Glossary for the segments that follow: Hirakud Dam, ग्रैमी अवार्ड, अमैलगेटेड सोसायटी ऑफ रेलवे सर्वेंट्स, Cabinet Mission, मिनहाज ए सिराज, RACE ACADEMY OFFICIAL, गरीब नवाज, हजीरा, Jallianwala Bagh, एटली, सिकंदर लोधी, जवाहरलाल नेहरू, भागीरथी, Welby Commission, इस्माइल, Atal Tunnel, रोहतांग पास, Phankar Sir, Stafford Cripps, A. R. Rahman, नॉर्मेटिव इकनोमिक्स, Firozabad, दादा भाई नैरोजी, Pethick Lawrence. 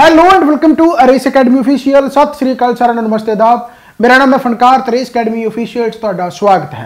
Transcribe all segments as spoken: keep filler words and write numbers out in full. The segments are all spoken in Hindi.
Hello and welcome to race academy official. सत श्री अकाल सारा नमस्ते दाब, मेरा नाम है फनकार तो रेस अकेडमी ऑफिशियल ਤੁਹਾਡਾ स्वागत है।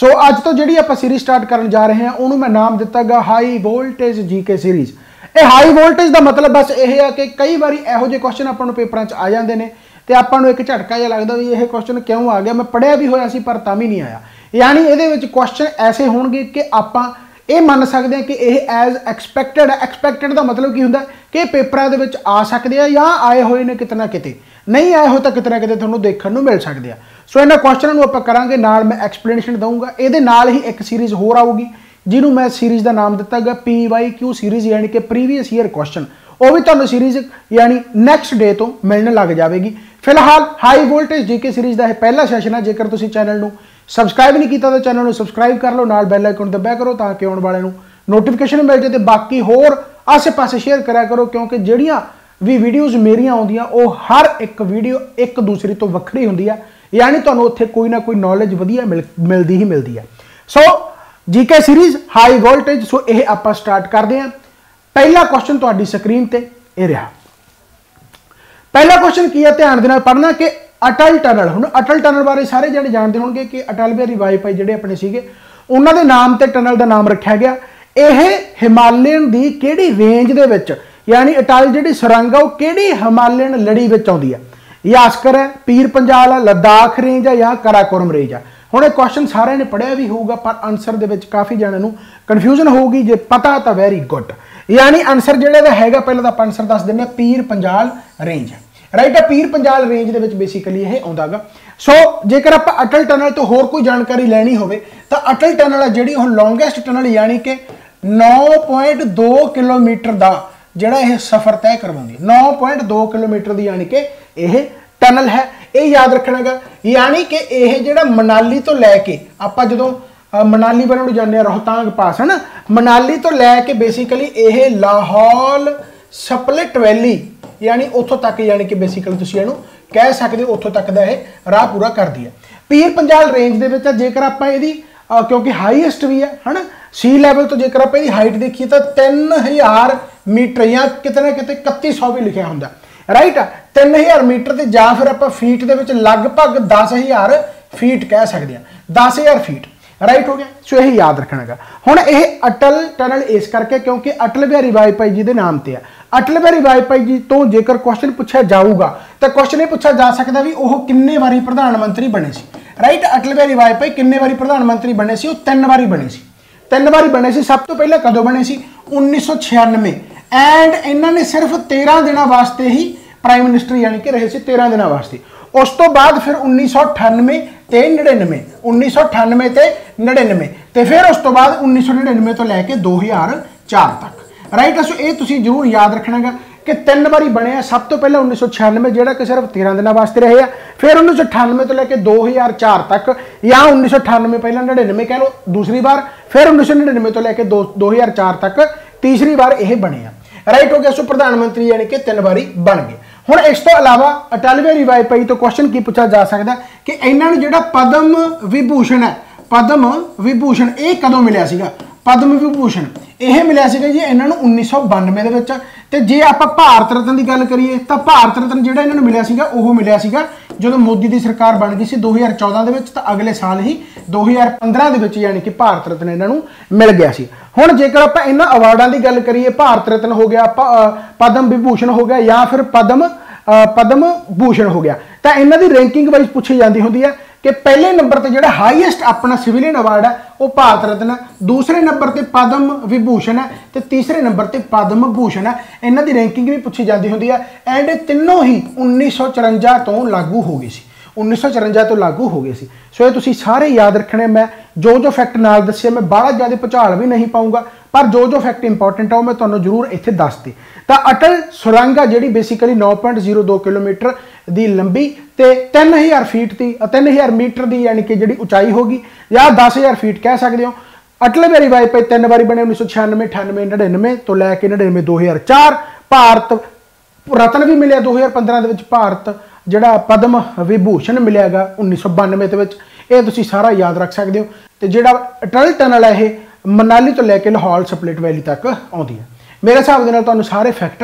सो so, ਅੱਜ ਤੋਂ ਜਿਹੜੀ ਆਪਾਂ सीरीज स्टार्ट करने जा रहे हैं ਉਹਨੂੰ ਮੈਂ ਨਾਮ ਦਿੱਤਾ ਗਾ ਹਾਈ ਵੋਲਟੇਜ जीके सीरीज। ਇਹ ਹਾਈ ਵੋਲਟੇਜ ਦਾ मतलब बस ਇਹ ਆ ਕਿ ਕਈ ਵਾਰੀ ਇਹੋ ਜਿਹੇ ਕੁਐਸਚਨ ਆਪਾਂ ਨੂੰ ਪੇਪਰਾਂ 'ਚ ਆ ਜਾਂਦੇ ਨੇ ਤੇ ਆਪਾਂ ਨੂੰ ਇੱਕ ਝਟਕਾ ਜਿਹਾ ਲੱਗਦਾ ਵੀ ਇਹ ਕੁਐਸਚਨ ਕਿਉਂ ਆ ਗਿਆ, ਮੈਂ ਪੜਿਆ ਵੀ ਹੋਇਆ ਸੀ ਪਰ ਤਾਂ ਵੀ ਨਹੀਂ ਆਇਆ। ਯਾਨੀ ਇਹਦੇ ਵਿੱਚ ਕੁਐਸਚਨ ਐਸੇ ਹੋਣਗੇ ਕਿ ਆਪਾਂ ਇਹ ਮੰਨ ਸਕਦੇ ਹਾਂ ਕਿ ਇਹ ਐਜ਼ ਐਕਸਪੈਕਟਡ ਐਕਸਪੈਕਟਡ ਦਾ ਮਤਲਬ ਕੀ ਹੁੰਦਾ ਕਿ ਪੇਪਰਾਂ ਦੇ ਵਿੱਚ ਆ ਸਕਦੇ ਆ ਜਾਂ ਆਏ ਹੋਏ ਨੇ, ਕਿਤਨਾ ਕਿਤੇ ਨਹੀਂ ਆਏ ਹੋ ਤਾਂ ਕਿਤਨਾ ਕਿਤੇ ਤੁਹਾਨੂੰ ਦੇਖਣ ਨੂੰ ਮਿਲ ਸਕਦੇ ਆ। ਸੋ ਇਹਨਾਂ ਕੁਐਸਚਨਾਂ ਨੂੰ ਆਪਾਂ ਕਰਾਂਗੇ, ਨਾਲ ਮੈਂ ਐਕਸਪਲੇਨੇਸ਼ਨ ਦਊਂਗਾ। ਇਹਦੇ ਨਾਲ ਹੀ ਇੱਕ ਸੀਰੀਜ਼ ਹੋਰ ਆਊਗੀ ਜਿਹਨੂੰ ਮੈਂ ਸੀਰੀਜ਼ ਦਾ ਨਾਮ ਦਿੱਤਾ ਹੈਗਾ ਪੀ ਵਾਈ ਕਿਊ ਸੀਰੀਜ਼, ਯਾਨੀ ਕਿ ਪ੍ਰੀਵੀਅਸ ਈਅਰ ਕੁਐਸਚਨ। ਉਹ ਵੀ ਤੁਹਾਨੂੰ ਸੀਰੀਜ਼ ਯਾਨੀ ਨੈਕਸਟ ਡੇ ਤੋਂ ਮਿਲਣ ਲੱਗ ਜਾਵੇਗੀ। ਫਿਲਹਾਲ ਹਾਈ ਵੋਲਟੇਜ ਜੀਕੇ ਸੀਰੀਜ਼ ਦਾ ਇਹ ਪਹਿਲਾ ਸੈਸ਼ਨ ਹੈ। ਜੇਕਰ ਤੁਸੀਂ ਚੈਨਲ ਨੂੰ ਸਬਸਕ੍ਰਾਈਬ नहीं किया तो चैनल को सबसक्राइब कर लो, नाल बैल आइकन दबा करो ताकि आने वाले नोटिफिकेशन मिल जाए। तो बाकी होर आसे पासे शेयर कराया करो क्योंकि जिहड़ियां भी वीडियोज़ मेरियां आउंदियां वो हर एक वीडियो एक दूसरे तो वक्री हुंदी है, यानी तुहानूं उत्थे कोई ना कोई नॉलेज वधिया मिल मिलती ही मिलती है। So GK series high voltage, so ये आपां स्टार्ट करते हैं। पहला क्वेश्चन तुहाडी स्क्रीन पर यह रहा। पहला क्वेश्चन की है, ध्यान दे नाल पढ़ना कि अटल टनल। हुण अटल टनल बारे सारे जने जानते होंगे कि अटल बिहारी वाजपेयी जिहड़े अपने सीगे उन्हां दे नाम ते टनल दा नाम रखिया गया। यह हिमालयन दी किहड़ी रेंज दे विच, यानी अटल जिहड़ी सुरंग है वो किहड़ी हिमालयन लड़ी विच आउंदी है। यास्कर है, पीर पंजाल है, लद्दाख रेंज है या काराकोरम रेंज है। हुण इह क्वेश्चन सारे ने पढ़िया भी होगा पर आंसर दे विच काफ़ी जने नूं कन्फ्यूजन होगी, जे पता तो वैरी गुड। यानी आंसर जिहड़ा दा हैगा पहला दा आंसर दस दिंदे आ, पीर पंजाल रेंज है। राइट है, पीर पंजाल रेंज के बेसिकली यह आता गा। सो जेकर आप अटल टनल तो होर कोई जानकारी लैनी हो तो अटल टनल है जी लॉन्गेस्ट टनल, यानी कि नौ पॉइंट दो किलोमीटर का जोड़ा यह सफ़र तय करवाती है। नौ पॉइंट दो किलोमीटर की यानी कि यह टनल है। ये याद रखना गा, यानी कि यह जो मनाली तो लैके आप जो मनाली वालों जाने रोहतांग पास है ना, मनाली तो लैके बेसिकली यह लाहौल स्पलिट वैली यानी उतों तक, यानी कि बेसिकली तुम कह सकते हो उतों तक का यह राह पूरा करती है। पीर पंजाल रेंज के जेकर आप क्योंकि हाईएस्ट भी है है ना, सी लैवल तो जेकर आप हाइट देखिए तो तीन हज़ार मीटर या कितना कितने इकती सौ भी लिखा होंगे। राइट आ, तीन हज़ार मीटर से या फिर आप फीट के लगभग दस हज़ार फीट कह सकते हैं, दस हज़ार फीट। राइट हो गया। सो यही याद रखना गा। हुण यह अटल टनल इस करके क्योंकि अटल बिहारी वाजपेयी जी के नाम पर है। अटल बिहारी वाजपेयी जी तो जेकर क्वेश्चन पूछा जाऊगा तो क्वेश्चन ये पूछा जा सकता भी वह किन्ने बारी प्रधानमंत्री बने सी। राइट, अटल बिहारी वाजपेयी किन्ने बारी प्रधानमंत्री बने सी, तीन बारी बने सी, तीन बारी बने सी। सब तो पहले कदों बने सी, उन्नीस सौ छियानवे एंड इन्होंने सिर्फ तेरह दिन वास्ते ही प्राइम मिनिस्टर यानी कि रहे थे, तेरह दिन वास्ते। उस तो बाद फिर उन्नीस सौ अठानवे ते नड़िनवे, उन्नीस सौ अठानवे ते नड़िनवे तो फिर उस तो बाद उन्नीस सौ नड़िनवे तो लैके दो हज़ार चार तक। राइट है, सो ये जरूर याद रखना गा कि तीन बारी बने हैं। सब तो पहले उन्नीस सौ छियानवे जोड़ा कि सिर्फ तेरह दिन वास्ते रहे हैं, फिर उन्नीस सौ अठानवे तो लैके दो हज़ार चार तक, या उन्नीस सौ अठानवे पहले नड़िनवे कह लो दूसरी बार, फिर उन्नीस सौ नड़िनवे तो लैके दो दो हज़ार चार तक तीसरी बार यह बने हैं। राइट हो गया। सो प्रधानमंत्री यानी कि तीन बारी बन गए। हुण इस तो अलावा अटल बिहारी वाजपेयी तो क्वेश्चन की पूछा जा सकता कि इन्होंने जो पद्म विभूषण है, पद्म विभूषण ये कदों मिलिया सीगा। पद्म विभूषण यह मिलिया सीगा जी इन्होंने उन्नीस सौ बानवे के विच। ते जे आप भारत रत्न की गल करिए तो भारत रत्न जो इन्होंने मिलिया सीगा वो मिलिया सीगा जो मोदी की सरकार बन गई सी दो हज़ार चौदह के विच, अगले साल ही दो हज़ार पंद्रह के विच यानी कि भारत रत्न इन्होंने मिल गया सी। हुण जेकर आप इन्हां अवार्डां की गल करिए, भारत रत्न हो गया, पद्म विभूषण हो गया या फिर पद्म पद्म भूषण हो गया, तो इन्हां दी रैंकिंग वाइज पूछी जाती होंदी है कि पहले नंबर पर जो हाईएस्ट अपना सिविलियन अवार्ड है वह भारत रत्न है, दूसरे नंबर पर पद्म विभूषण है तो तीसरे नंबर पर पद्म भूषण है। इन्हां दी रैंकिंग भी पूछी जाती होंदी है एंड तीनों ही उन्नीस सौ चौरंजा तो लागू हो गई सी, उन्नीस सौ चौरंजा तो लागू हो गए सी। सो ये तुसीं सारे याद रखने। मैं जो जो फैक्ट नाल दस्से मैं बड़ा ज़्यादा भुचाल भी नहीं पाऊँगा पर जो जो फैक्ट इंपॉर्टेंट है वो मैं तुहानू जरूर इत्थे दस्सदी। तो अटल सुरंग आ जिहड़ी बेसिकली नौ पॉइंट जीरो दो किलोमीटर दी लंबी ते तीन हज़ार फीट की तीन हज़ार मीटर की यानी कि जिहड़ी उचाई होगी या दस हज़ार फीट कह सकते हो। अटल बिहारी वाजपेयी तीन बारी बने उन्नीस सौ छियानवे अठानवे नड़िनवे तो लैके नड़िनवे दो हज़ार चार। भारत रत्न भी मिले दो हज़ार पंद्रह के, भारत जोड़ा पद्म विभूषण मिलेगा उन्नीस सौ बानवे के, सारा याद रख सकते हो। तो जोड़ा अटल टनल है यह मनाली तो लैके लाहौल स्पलिट वैली तक आती है। मेरे हिसाब के सारे फैक्ट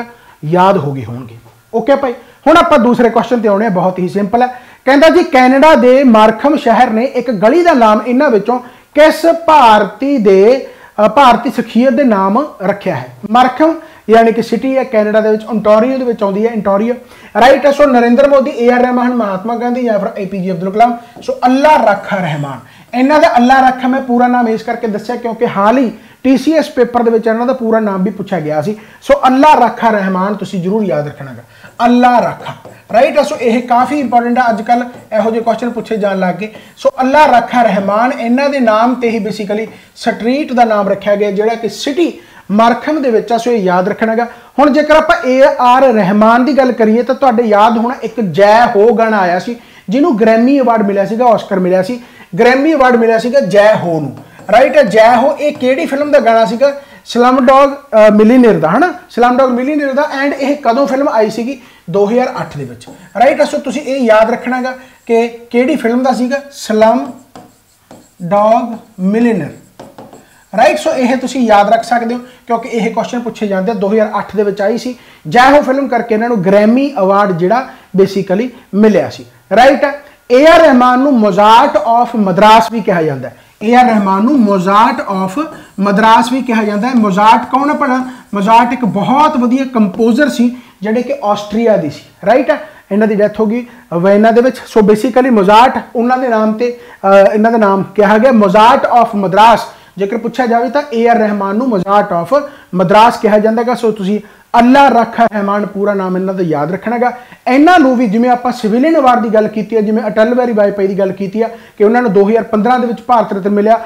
याद हो गए होंगे। ओके भाई, ਹੁਣ ਆਪਾਂ दूसरे क्वेश्चन ਤੇ ਆਉਣੇ ਆ। बहुत ही सिंपल है, ਕਹਿੰਦਾ ਜੀ ਕੈਨੇਡਾ ਦੇ ਮਾਰਖਮ शहर ने एक गली का नाम ਇਹਨਾਂ ਵਿੱਚੋਂ किस भारती ਦੇ भारती शखीयत के नाम रखा है। मार्खम यानी कि सिटी है कैनेडा के, ओंटारियो के आती है, ओंटारियो राइट है। So Narendra Modi, A R Rahman, Mahatma Gandhi या फिर ए पी जे अब्दुल कलाम। सो अल्लाह रखा रहमान, इन्हों का अल्लाह रखा मैं पूरा नाम इस करके दस्या क्योंकि हाल ही टी सी एस पेपर इन्हों का पूरा नाम भी पूछा गया। सो अल्लाह रखा रहमान तुसी जरूर याद रखना गा, अल्लाह रखा राइट है। सो यह काफ़ी इंपोर्टेंट है, अजकल यहो जे क्वेश्चन पूछे जाने लग गए। सो अल्लाह रखा रहमान इन्हों के नाम पर ही बेसिकली स्ट्रीट का नाम रखा गया जोड़ा कि सिटी मार्खम दे विच। सो याद रखना गा। हुण जेकर आप ए आर रहमान की गल करिए तो तुहाडे याद होना एक जय हो गाना आया सी जिन्हों ग्रैमी अवार्ड मिलया सीगा, ऑस्कर मिलया सी, ग्रैमी अवार्ड मिलया सीगा जय हो नूं राइट है। जय हो ये किहड़ी फिल्म का गाना सीगा? स्लमडॉग मिलीनियर का है ना, स्लमडॉग मिलीनियर का। एंड यह कदों फिल्म आई सी दो हज़ार अठ के राइट। सो तुसी ये याद रखना गा कि केड़ी फिल्म का सीगा स्लमडॉग मिलीनियर राइट। सो यह तुसी याद रख सकते हो क्योंकि यह क्वेश्चन पूछे जाते हैं, दो हज़ार अठ के आई सी जय हो फिल्म करके इन्हों ग्रैमी अवार्ड जिहड़ा बेसिकली मिलया सी राइट है। ए आर रहमान नूं मोजार्ट ऑफ मद्रास भी कहा जाता है, A R Rahman Mozart of Madras भी कहा जाता है। मोजार्ट कौन है भला? मोजार्ट एक बहुत वधिया कंपोजर सी जिहड़े कि ऑस्ट्रिया दी सी राइट है। इन्हां दी डैथ हो गई वैना दे विच। सो बेसिकली मोजार्ट उन्हां दे नाम ते इन्हां दा नाम कहा गया मोजार्ट ऑफ मद्रास। जेकर पूछा जाए तो A R Rahman Mozart of Madras कहा जाता है। सो तुसी अल्लाह रखा रहमान पूरा नाम इन्हों का याद रखना गा। इन्हों भी जिमें आप सिविलियन अवार्ड की गल की है, जिमें अटल बिहारी वाजपेयी की गल की है कि उन्होंने दो हज़ार पंद्रह के भारत रत्न मिलिया,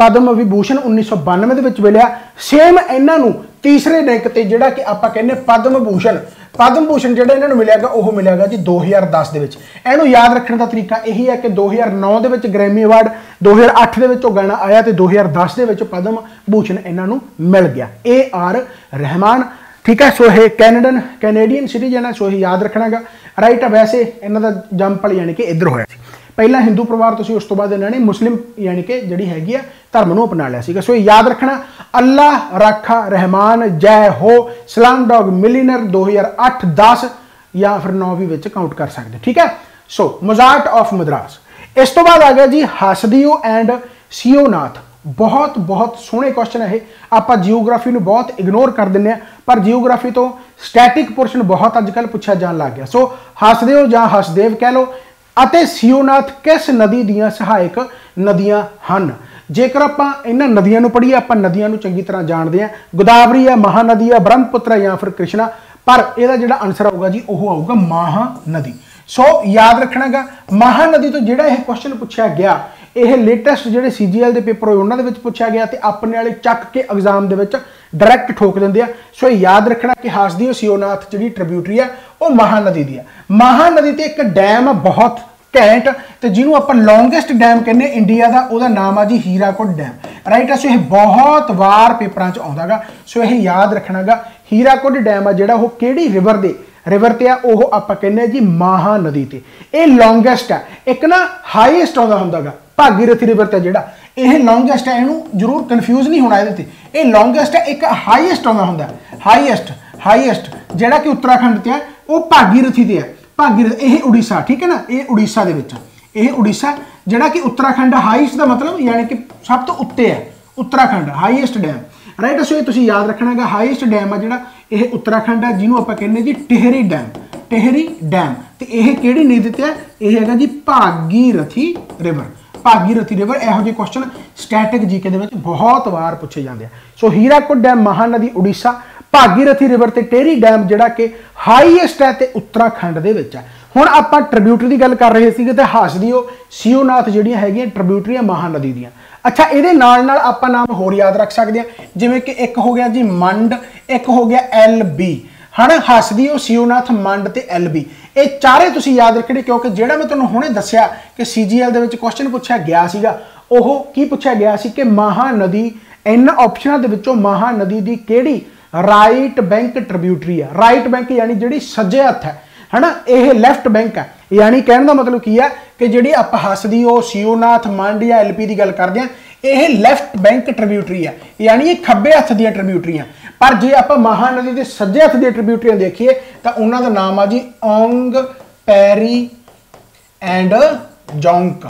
पद्म विभूषण उन्नीस सौ बानवे मिलिया। सेम इन्हों तीसरे रैंक पर जोड़ा कि आप कहने पद्म भूषण, पद्म भूषण जोड़ा इन्हों मिलेगा वह मिलेगा जी दो हज़ार दस के। इनू याद रखने का तरीका यही है कि दो हज़ार नौ के ग्रैमी अवार्ड, दो हज़ार अठ के गाना आया तो दो हज़ार दस के पद्म भूषण इन्हों मिल गया ए आर रहमान ठीक है। सो ये कैनेडन कैनेडियन सिटीजन है। सो ये याद रखना गा राइट है। वैसे इन्हों का जंपल यानी कि इधर होया पहला हिंदू परिवार तो उस तो बाद इन्होंने मुस्लिम यानी कि जी हैगी है धर्म को अपना लिया। सो ये याद रखना अल्लाह रखा रहमान, जय हो, स्लमडॉग मिलीनियर दो हज़ार अठ दस या फिर नौ भी काउंट कर सकते ठीक है। So Mozart of Madras. इस तो बाद आ गया जी हसदेव एंड सियोनाथ। बहुत बहुत सोहने क्वेश्चन है। आप जियोग्राफी में बहुत इग्नोर कर दें पर जियोग्राफी तो स्टैटिक पोर्शन बहुत अजकल पूछा जाने लग गया। सो हसदेव जां हसदेव कह लो अते सियोनाथ किस नदी दीयां सहायक नदियां हन। जेकर आप इन्हां नदियां नूं पढ़ीए, आप नदियां नूं चंगी तरह जानते हैं, गोदावरी है, महानदी है, ब्रह्मपुत्र या फिर कृष्णा, पर इहदा जिहड़ा आंसर आऊगा जी वह आऊगा महानदी। सो याद रखना गा महानदी तो जिहड़ा यह क्वेश्चन पूछा गया यह लेटैसट जो सी जी एल के पेपर होए उन्होंने पूछा गया तो अपने वाले चक के एग्जाम के डायरैक्ट ठोक देंगे। सो याद रखना कि हसदेव सियोनाथ जी ट्रिब्यूटरी है वह महानदी दी है। महानदी तो एक डैम है बहुत घैंट तो जिन्हों आप लॉन्गेस्ट डैम कहने इंडिया का, वह नाम है जी हीराकुड डैम राइट है। सो यह बहुत बार पेपरों में आता गा। सो यह याद रखना गा हीराकुड डैम है जोड़ा वो किहड़ी रिवर के रिवर ते वो आप कहने जी महानदी ते ये लॉन्गेस्ट है। एक ना हाईएस्ट आता होंगे गा भागीरथी रिवर ते जिहड़ा यह लॉन्गेस्ट है, इनू जरूर कन्फ्यूज़ नहीं होना ये ये लॉन्गेस्ट है। एक हाईएस्ट आता होंगे हाईएस्ट हाईएस्ट जोड़ा कि उत्तराखंड ते है वो भागीरथी ते है, भागीरथ ये उड़ीसा ठीक है ना, ये उड़ीसा दे विच ये उड़ीसा जोड़ा कि उत्तराखंड हाईएस्ट का मतलब यानी कि सब तो उत्ते है Uttarakhand highest dam right. So ये तुसीं याद रखना गा हाईएस्ट डैम है जोड़ा यह उत्तराखंड है जिन्हों आप कहने जी टिहरी डैम टिहरी डैम तो यह कि नदी ते है यह है जी भागीरथी रिवर भागीरथी रिवर। इहो जिहे क्वेश्चन स्टैटिक जीके दे विच बहुत बार पूछे जाते हैं। So Hirakud dam Mahanadi Orissa, भागीरथी river ते टिहरी डैम जिहड़ा कि हाईएस्ट है ते उत्तराखंड दे विच है। हुण आपां ट्रिब्यूटरी दी गल कर रहे सीगे ते हसदेव सियोनाथ जिहड़ियां हैगियां ट्रिब्यूटरियां महानदी दियां। अच्छा ये आप नाम होर याद रख सकते हैं जिमें कि एक हो गया जी मंड, एक हो गया एल बी है ना, हसदेव सियोनाथ मंड ते एल बी ये चारे तुसी याद रखने क्योंकि जोड़ा मैं तुम्हें हुणे दस्या कि सी जी एल के क्वेश्चन पूछा गया सीगा ओह की पूछा गया सी कि महानदी इन ऑप्शनों के विचों महानदी की किहड़ी राइट बैंक ट्रिब्यूटरी है। राइट बैंक यानी जिहड़ी सज्जे हत्थ है है ना, यह लैफ्ट बैंक है। यानी कहने का मतलब की है कि जी आप हसदिओ सियोनाथ मांडिया एल पी की गल करते हैं, यह लैफ्ट बैंक ट्रिब्यूटरी है, यानी ये खब्बे हथ दी ट्रिब्यूटरियां। पर जे आप महानदी के सज्जे हथ दी ट्रिब्यूटरियां देखिए तो उन्होंने नाम आ जी Ong Parry and Jonk,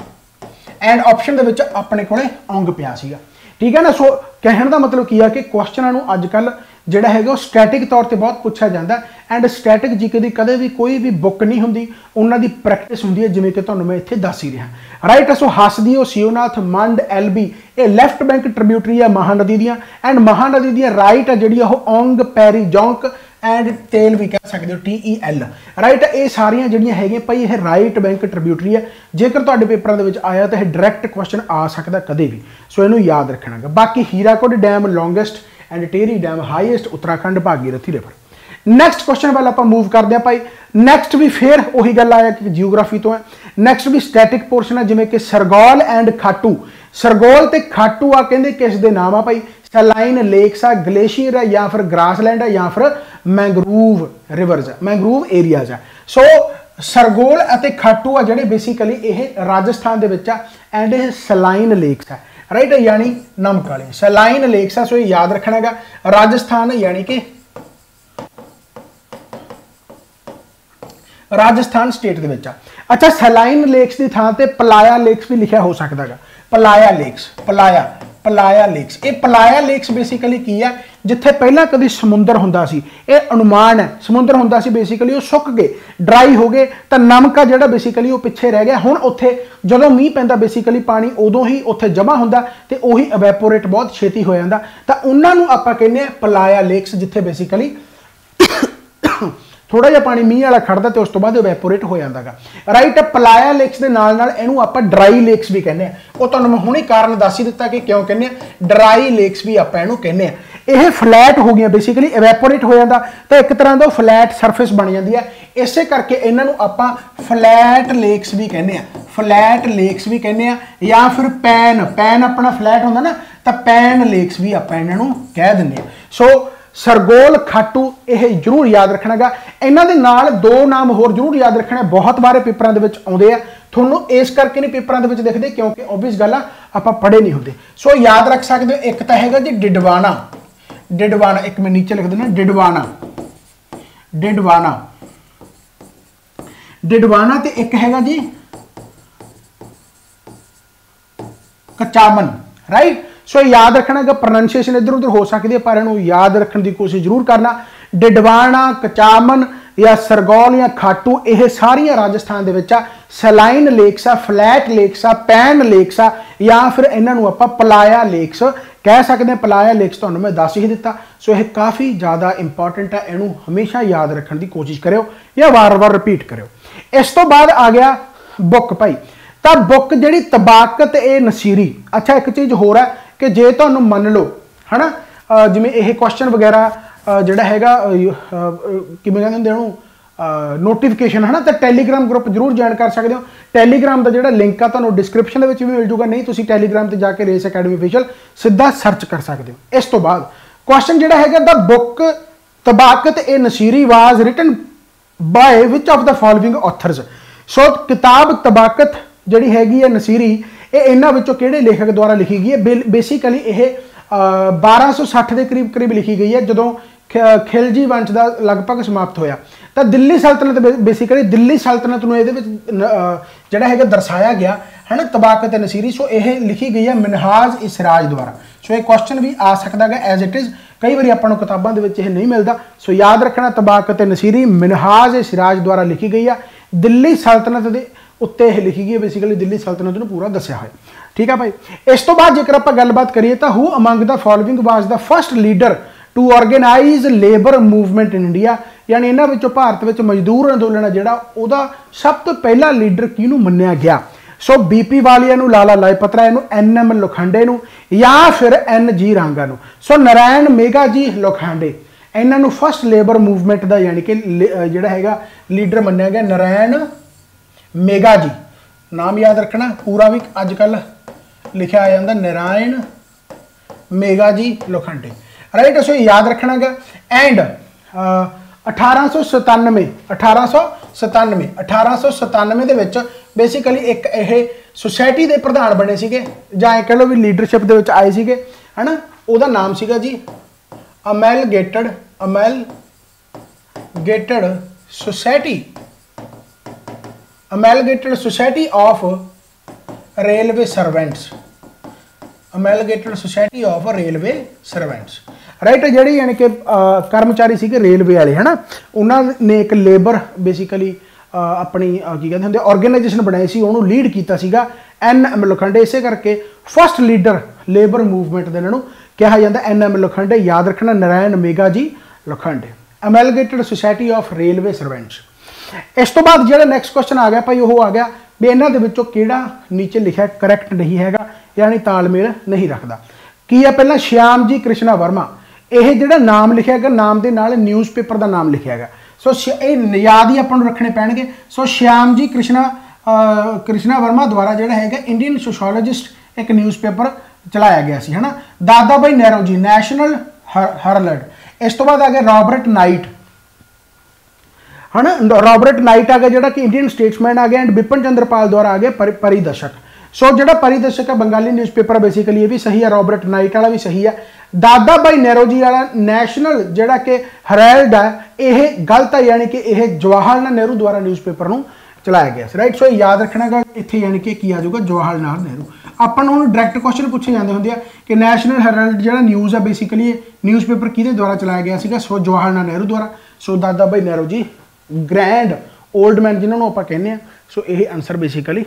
and option के अपने को ओंग पिया सीगा, ठीक है ना। सो कहने का मतलब की है कि क्वेश्चनों अजकल जोड़ा है स्टैटिक तौर पर बहुत पूछा जाता है, एंड स्टैटिक जीके की कदे भी कोई भी बुक नहीं होंगी, उन्होंने प्रैक्टिस होंगी है, जिमें कि तुहानूं मैं इत्थे दस ही रहा। राइट, सो हसदिओ सियोनाथ मंड एल बी ये लैफ्ट बैंक ट्रिब्यूटरी है महानदी दियाँ, एंड महानदी दियाँ राइट है जी ओंग पैरी जोंक एंड तेल भी कह सकते हो टी ई एल। राइट, ये सारिया जोड़िया है भाई यह राइट बैंक ट्रिब्यूटरी है। जेकर तुहाडे पेपर के आया तो यह डायरैक्ट क्वेश्चन आ सकता कदे भी, सो इहनूं याद रखना गा। बाकी Hirakud dam longest and Tehri dam highest Uttarakhand भागीरथी river. Next question वाल आप मूव करते हैं भाई। नैक्सट भी फिर वही गल आया कि जियोग्राफी तो है। नैक्सट भी स्टैटिक पोर्शन है जिमें कि सरगौल एंड खाटू। सरगौल तो खाटू आ कहें किस दे नाम आ भाई, सलाइन लेक्स आ, ग्लेशियर है या फिर ग्रासलैंड है या फिर मैंग्रूव रिवर्स है, मैंग्रूव एरियाज है। सो सरगौल और खाटू आ जोड़े बेसिकली ये राजस्थान के एंड ये सलाइन लेक्स है। राइट, यानी नमक वाले सलाइन लेक्स है, सो याद रखना है राजस्थान, यानी कि राजस्थान स्टेट के बच्चा। अच्छा, सलाइन लेक्स की थां ते पलाया लेक्स भी लिखा हो सकता है। पलाया लेक्स, पलाया पलाया लेक्स, ये पलाया लेक्स बेसिकली की है जिथे पहला कभी समुद्र होंदा सी, ये अनुमान है। समुद्र होंदा सी बेसिकली वो सुक गए, ड्राई हो गए, तो नमक जो बेसिकली वो पिछे रह गया। हुण उत्थे जदों मीह पैंदा बेसिकली पानी उदों ही उत्थे जमा होंदा ते उही इवैपोरेट बहुत छेती हो जांदा, तो उन्हां नूं आपां कहने पलाया लेक्स, जिथे बेसिकली थोड़ा जिहा पानी मीह वाला खड़दा तो उस तो बाद इवैपोरेट हो जाता है। राइट, पलाया लेक्स के नाल नाल इहनूं आपां ड्राई लेक्स भी कहने, वो तुहानूं मैं हुणे कारण दस ही दिता कि क्यों कहने ड्राई लेक्स भी आपां इहनूं कहने। यह फ्लैट हो गया बेसिकली, इवैपोरेट हो जाता तो एक तरह का फ्लैट सरफेस बन जाती है, इस करके इन्हों आप फ्लैट लेक्स भी कहने, फ्लैट लेक्स भी कहने, या फिर पैन, पैन अपना फ्लैट होता ना तो पैन लेक्स भी आप इन्हों कह देंगे। सो सरगौल खाटू यह जरूर याद रखना गा। इन्हां दे नाल दो नाम होर जरूर याद रखना, बहुत बारे पेपरों के आते हैं, थोनों इस करके नहीं पेपरों के देखते क्योंकि ओबवियस गल आप पढ़े नहीं होंगे। सो याद रख सकते हो, एक तो है जी डिडवाना, डिडवाना एक मैं नीचे लिख देना, डिडवाना डिडवाना डिडवाना ते एक है जी कचामन। राइट, सो याद रखना कि प्रोनाउंसिएशन इधर उधर हो सकती है पर इन्हों याद रखने की कोशिश जरूर करना। डिडवाना, कचामन या सरगौल या खाटू यह सारिया राजस्थान दे विच आ, सलाइन लेक्स आ, फ्लैट लेक्स आ, पैन लेक्स आ, या फिर इन्हों आप पलाया लेक्स कह सकते हैं। पलाया लेक्स तो मैं दस ही दिता, सो यह काफ़ी ज़्यादा इंपॉर्टेंट है, इनू हमेशा याद रखने की कोशिश करो या वार वार रिपीट करो। इस तो बाद आ गया बुक भाई, तो बुक जी तबाकत ए नसीरी। अच्छा, एक चीज़ होर है कि जे तो मन लो है ना, जिमें यह क्वेश्चन वगैरह जोड़ा है कि मैं कहते हूँ नोटिफिकेशन है ना, तो टैलीग्राम ग्रुप जरूर ज्वाइन कर सकते हो। टैलीग्राम का जोड़ा लिंक आ तो डिस्क्रिप्शन भी मिल जूगा, नहीं तो टैलीग्राम पर जाके रेस अकैडमी ऑफिशियल सीधा सर्च कर सकते हो। इस तो बाद क्वेश्चन जोड़ा है the book Tabaqat i Nasiri was written by which of the following authors. So किताब तबाकत जी हैगी है नसीरी, ये इन्हां विचों किहड़े लेखक द्वारा लिखी गई है। बे बेसिकली यह बारह सौ साठ के करीब करीब लिखी गई है, जदों खिलजी वंश का लगभग समाप्त होया तो दिल्ली सल्तनत, बेसिकली दिल्ली सल्तनत में जोड़ा है दर्शाया गया है ना तबाकत नसीरी। सो यह लिखी गई है मिनहाज ए सिराज द्वारा। सो यह क्वेश्चन भी आ सकता है एज इट इज़, कई बार आपको किताबों के विच यह नहीं मिलता। सो याद रखना तबाकत नसीरी मिनहाज ए सिराज द्वारा लिखी गई है, दिल्ली सल्तनत के उत्ते यह लिखी गई है, बेसिकली दिल्ली सल्तनत में पूरा दसिया है, ठीक है भाई। इस तो बाद जेकर आप गलबात करिए तो who among the following was the first leader to organise labour movement in India. यानी इन्हों भारत मजदूर अंदोलन है जोड़ा वह सब तो पहला लीडर किनू मन्या गया। So B P Walia Lala Lajpat Rai, N M Lokhande या फिर एन जी रांगा। सो नारायण मेघा जी लोखंडे इन्हों फस्ट लेबर मूवमेंट का यानी कि जोड़ा है लीडर मन्या गया नारायण मेघा जी। नाम याद रखना पूरा भी अजकल लिखा आ जाता नारायण मेघा जी लोखंडे। राइट, सो याद रखना गा। एंड अठारह सौ सतानवे अठारह सौ सतानवे अठारह सौ सतानवे के विच बेसिकली एक यह सोसायटी के प्रधान बने सीगे जां कह लो भी लीडरशिप दे विच आए सीगे है ना। उहदा नाम सीगा जी amalgamated amalgamated society अमैलगेटेड सोसायटी ऑफ रेलवे सर्वेंट्स अमैलगेटेड सोसायटी ऑफ रेलवे सर्वेंट्स right. जिहड़ी यानी कि कर्मचारी सीगे रेलवे वाले है ना, उन्होंने एक लेबर बेसिकली अपनी की कहते होंगे ऑर्गेनाइजेशन बनाई सी, उन्होंने लीड किया सीगा एन एम लोखंडे। इसे करके फस्ट लीडर लेबर मूवमेंट दे इन्हों कहा जाता एन एम लोखंडे, याद रखना Narayan Megha ji Lokhande. अमैलगेटेड सोसायटी ऑफ रेलवे सर्वेंट्स। इस तो बाद जो नैक्सट क्वेश्चन आ गया भाई वो आ गया भी इन्होंने किड़ा नीचे लिखा करैक्ट नहीं हैगा यानी तालमेल नहीं रखता की है। पहला श्याम जी कृष्णा वर्मा, यह जो नाम लिखा है नाम के नाल न्यूज़ पेपर का नाम लिखा है, सो याद ही अपन रखने पैणगे। सो श्याम जी कृष्णा कृष्णा वर्मा द्वारा जोड़ा है इंडियन सोशियोलॉजिस्ट एक न्यूज़ पेपर चलाया गया सी है ना। दादा भाई नैरो जी नैशनल हर हरलड। इस तो बाद आ गया रॉबर्ट नाइट है ना, रॉबर्ट नाइट आ गया जोड़ा कि इंडियन स्टेट्समैन आ गया एंड बिपिन चंद्रपाल द्वारा आ गया पर, परिदर्शक। सो जो परिदर्शक है बंगाली न्यूज़पेपर बेसिकली ये भी सही है, रॉबर्ट नाइट वाला भी सही है। दादा भाई नेहरूजी वाला नैशनल जोड़ा कि हरल्ड है यह गलत है यानी कि यह जवाहरलाल नेहरू द्वारा न्यूज़पेपर को चलाया गया राइट। सो याद रखना गा इतने यानी कि की आ जाऊगा जवाहरलाल नेहरू। अपन हूँ डायरैक्ट क्वेश्चन पूछे जाते होंगे कि नैशनल हरल्ड जो न्यूज़ है बेसिकली न्यूज़पेपर किहदे द्वारा चलाया गया सीगा, सो जवाहरलाल नेहरू द्वारा। So Dadabhai Nehru ji grand old man जिन्होंने आप कहने सो यही आंसर बेसिकली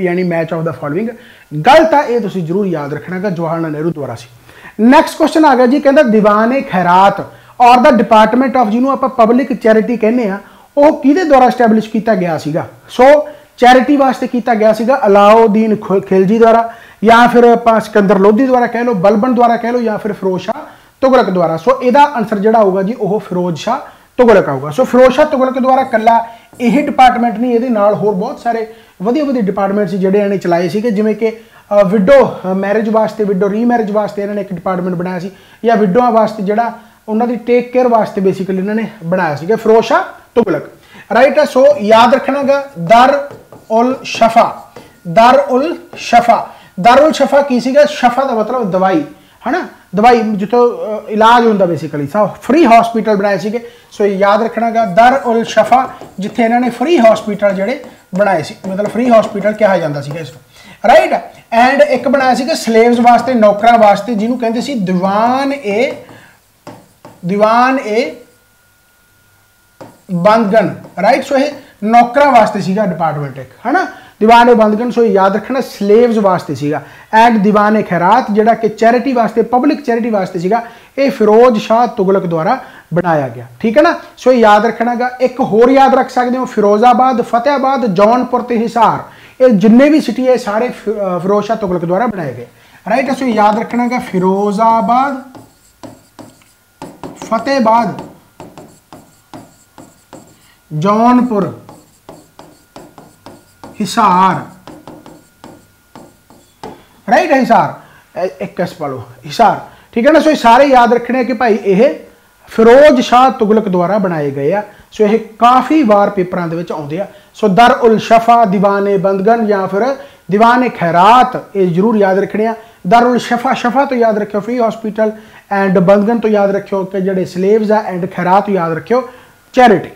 यानी मैच ऑफ द फॉलोइंग गलत है, ये तो जरूर याद रखना है जवाहरलाल नेहरू द्वारा सी। नैक्सट क्वेश्चन आ गया जी कहता दीवाने खैरात और द डिपार्टमेंट ऑफ जिन्होंने आप पब्लिक चैरिटी कहने वो किहदे द्वारा स्टैबलिश किया गया सीगा। सो चैरिटी वास्ते किया गया सीगा अलाउद्दीन खिलजी द्वारा या फिर आप सिकंदर लोधी द्वारा कह लो, बलबन द्वारा कह लो या फिर फिरोज शाह तुगलक द्वारा। सो यदा आंसर जो होगा जी वह फिरोज शाह तुगलक आऊगा। सो फिरोज शाह तुगलक द्वारा कला यही डिपार्टमेंट नहीं, ये होर बहुत सारे वधिया वधिया डिपार्टमेंट्स जोड़े इन्हें चलाए थे जिमें कि विडो मैरिज वास्ते विडो रीमैरिज वास्ते इन्होंने एक डिपार्टमेंट बनाया सी या विडोआ वास्ते जोड़ा उन्होंने टेक केयर वास्ते बेसिकली इन्होंने बनाया सी फिरोज शाह तुगलक राइट है। सो याद रखना गा दर उल शफा दर उल शफा दर उल शफा की सीगा, शफा का मतलब दवाई है ना, दवाई जितों इलाज होंगे बेसिकली सब फ्री हॉस्पिटल बनाए थे। सो याद रखना गा दर उल शफा जिथे इन्होंने फ्री हॉस्पिटल जोड़े बनाए सी मतलब फ्री हॉस्पिटल कहा जाता है इसको राइट। एंड एक बनाया स्लेव्स वास्ते नौकरां वास्ते जिन्हों कहते दीवान ए दीवान ए बंदगन राइट। सो यह नौकरां वास्ते सीगा डिपार्टमेंट एक है ना दीवाने बंदगन। सो याद रखना स्लेव्स वास्ते सीगा। एंड दीवाने खैरात जोड़ा कि चैरिटी वास्ते पब्लिक चैरिटी वास्ते सीगा ये फिरोज शाह तुगलक द्वारा बनाया गया ठीक है ना। सो याद रखना गा एक होर याद रख सकते हो फिरोजाबाद फतेहाबाद जौनपुर ते हिसार ये जिन्ने भी सिटी है सारे फिरोज शाह तुगलक द्वारा बनाए गए राइट। सो याद रखना गा फिरोजाबाद फतेहाबाद जौनपुर हिसार राइट हिसार एक कस पा लो हिसार ठीक है ना। सो ये सारे याद रखने कि भाई यह फिरोज शाह तुगलक द्वारा बनाए गए आ। सो यह काफ़ी बार पेपरों के आते हैं। सो दर उल शफा दीवाने बंदगन या फिर दीवाने खैरात ये जरूर याद रखने आ। दर उल शफा शफा तो याद रखियो फ्री हॉस्पिटल एंड बंदगन तो याद रखियो कि जोड़े स्लेव्स आ एंड खैरात तो याद रखियो चैरिटी।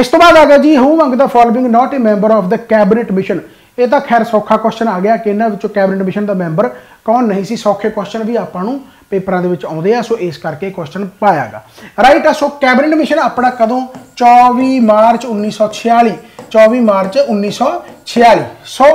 इस तो बाद आ गया जी who among the following not a member of the cabinet mission. ये तो खैर सौखा क्वेश्चन आ गया कि इन्होंने कैबिनेट मिशन का मैंबर कौन नहीं सी, सौखे क्वेश्चन भी आपू पेपरों के आते हैं। सो इस करके क्वेश्चन पाया गया राइट। सो कैबिनेट मिशन अपना कदों चौबीस मार्च उन्नीस सौ छियाली चौबीस मार्च उन्नीस सौ छियाली। सो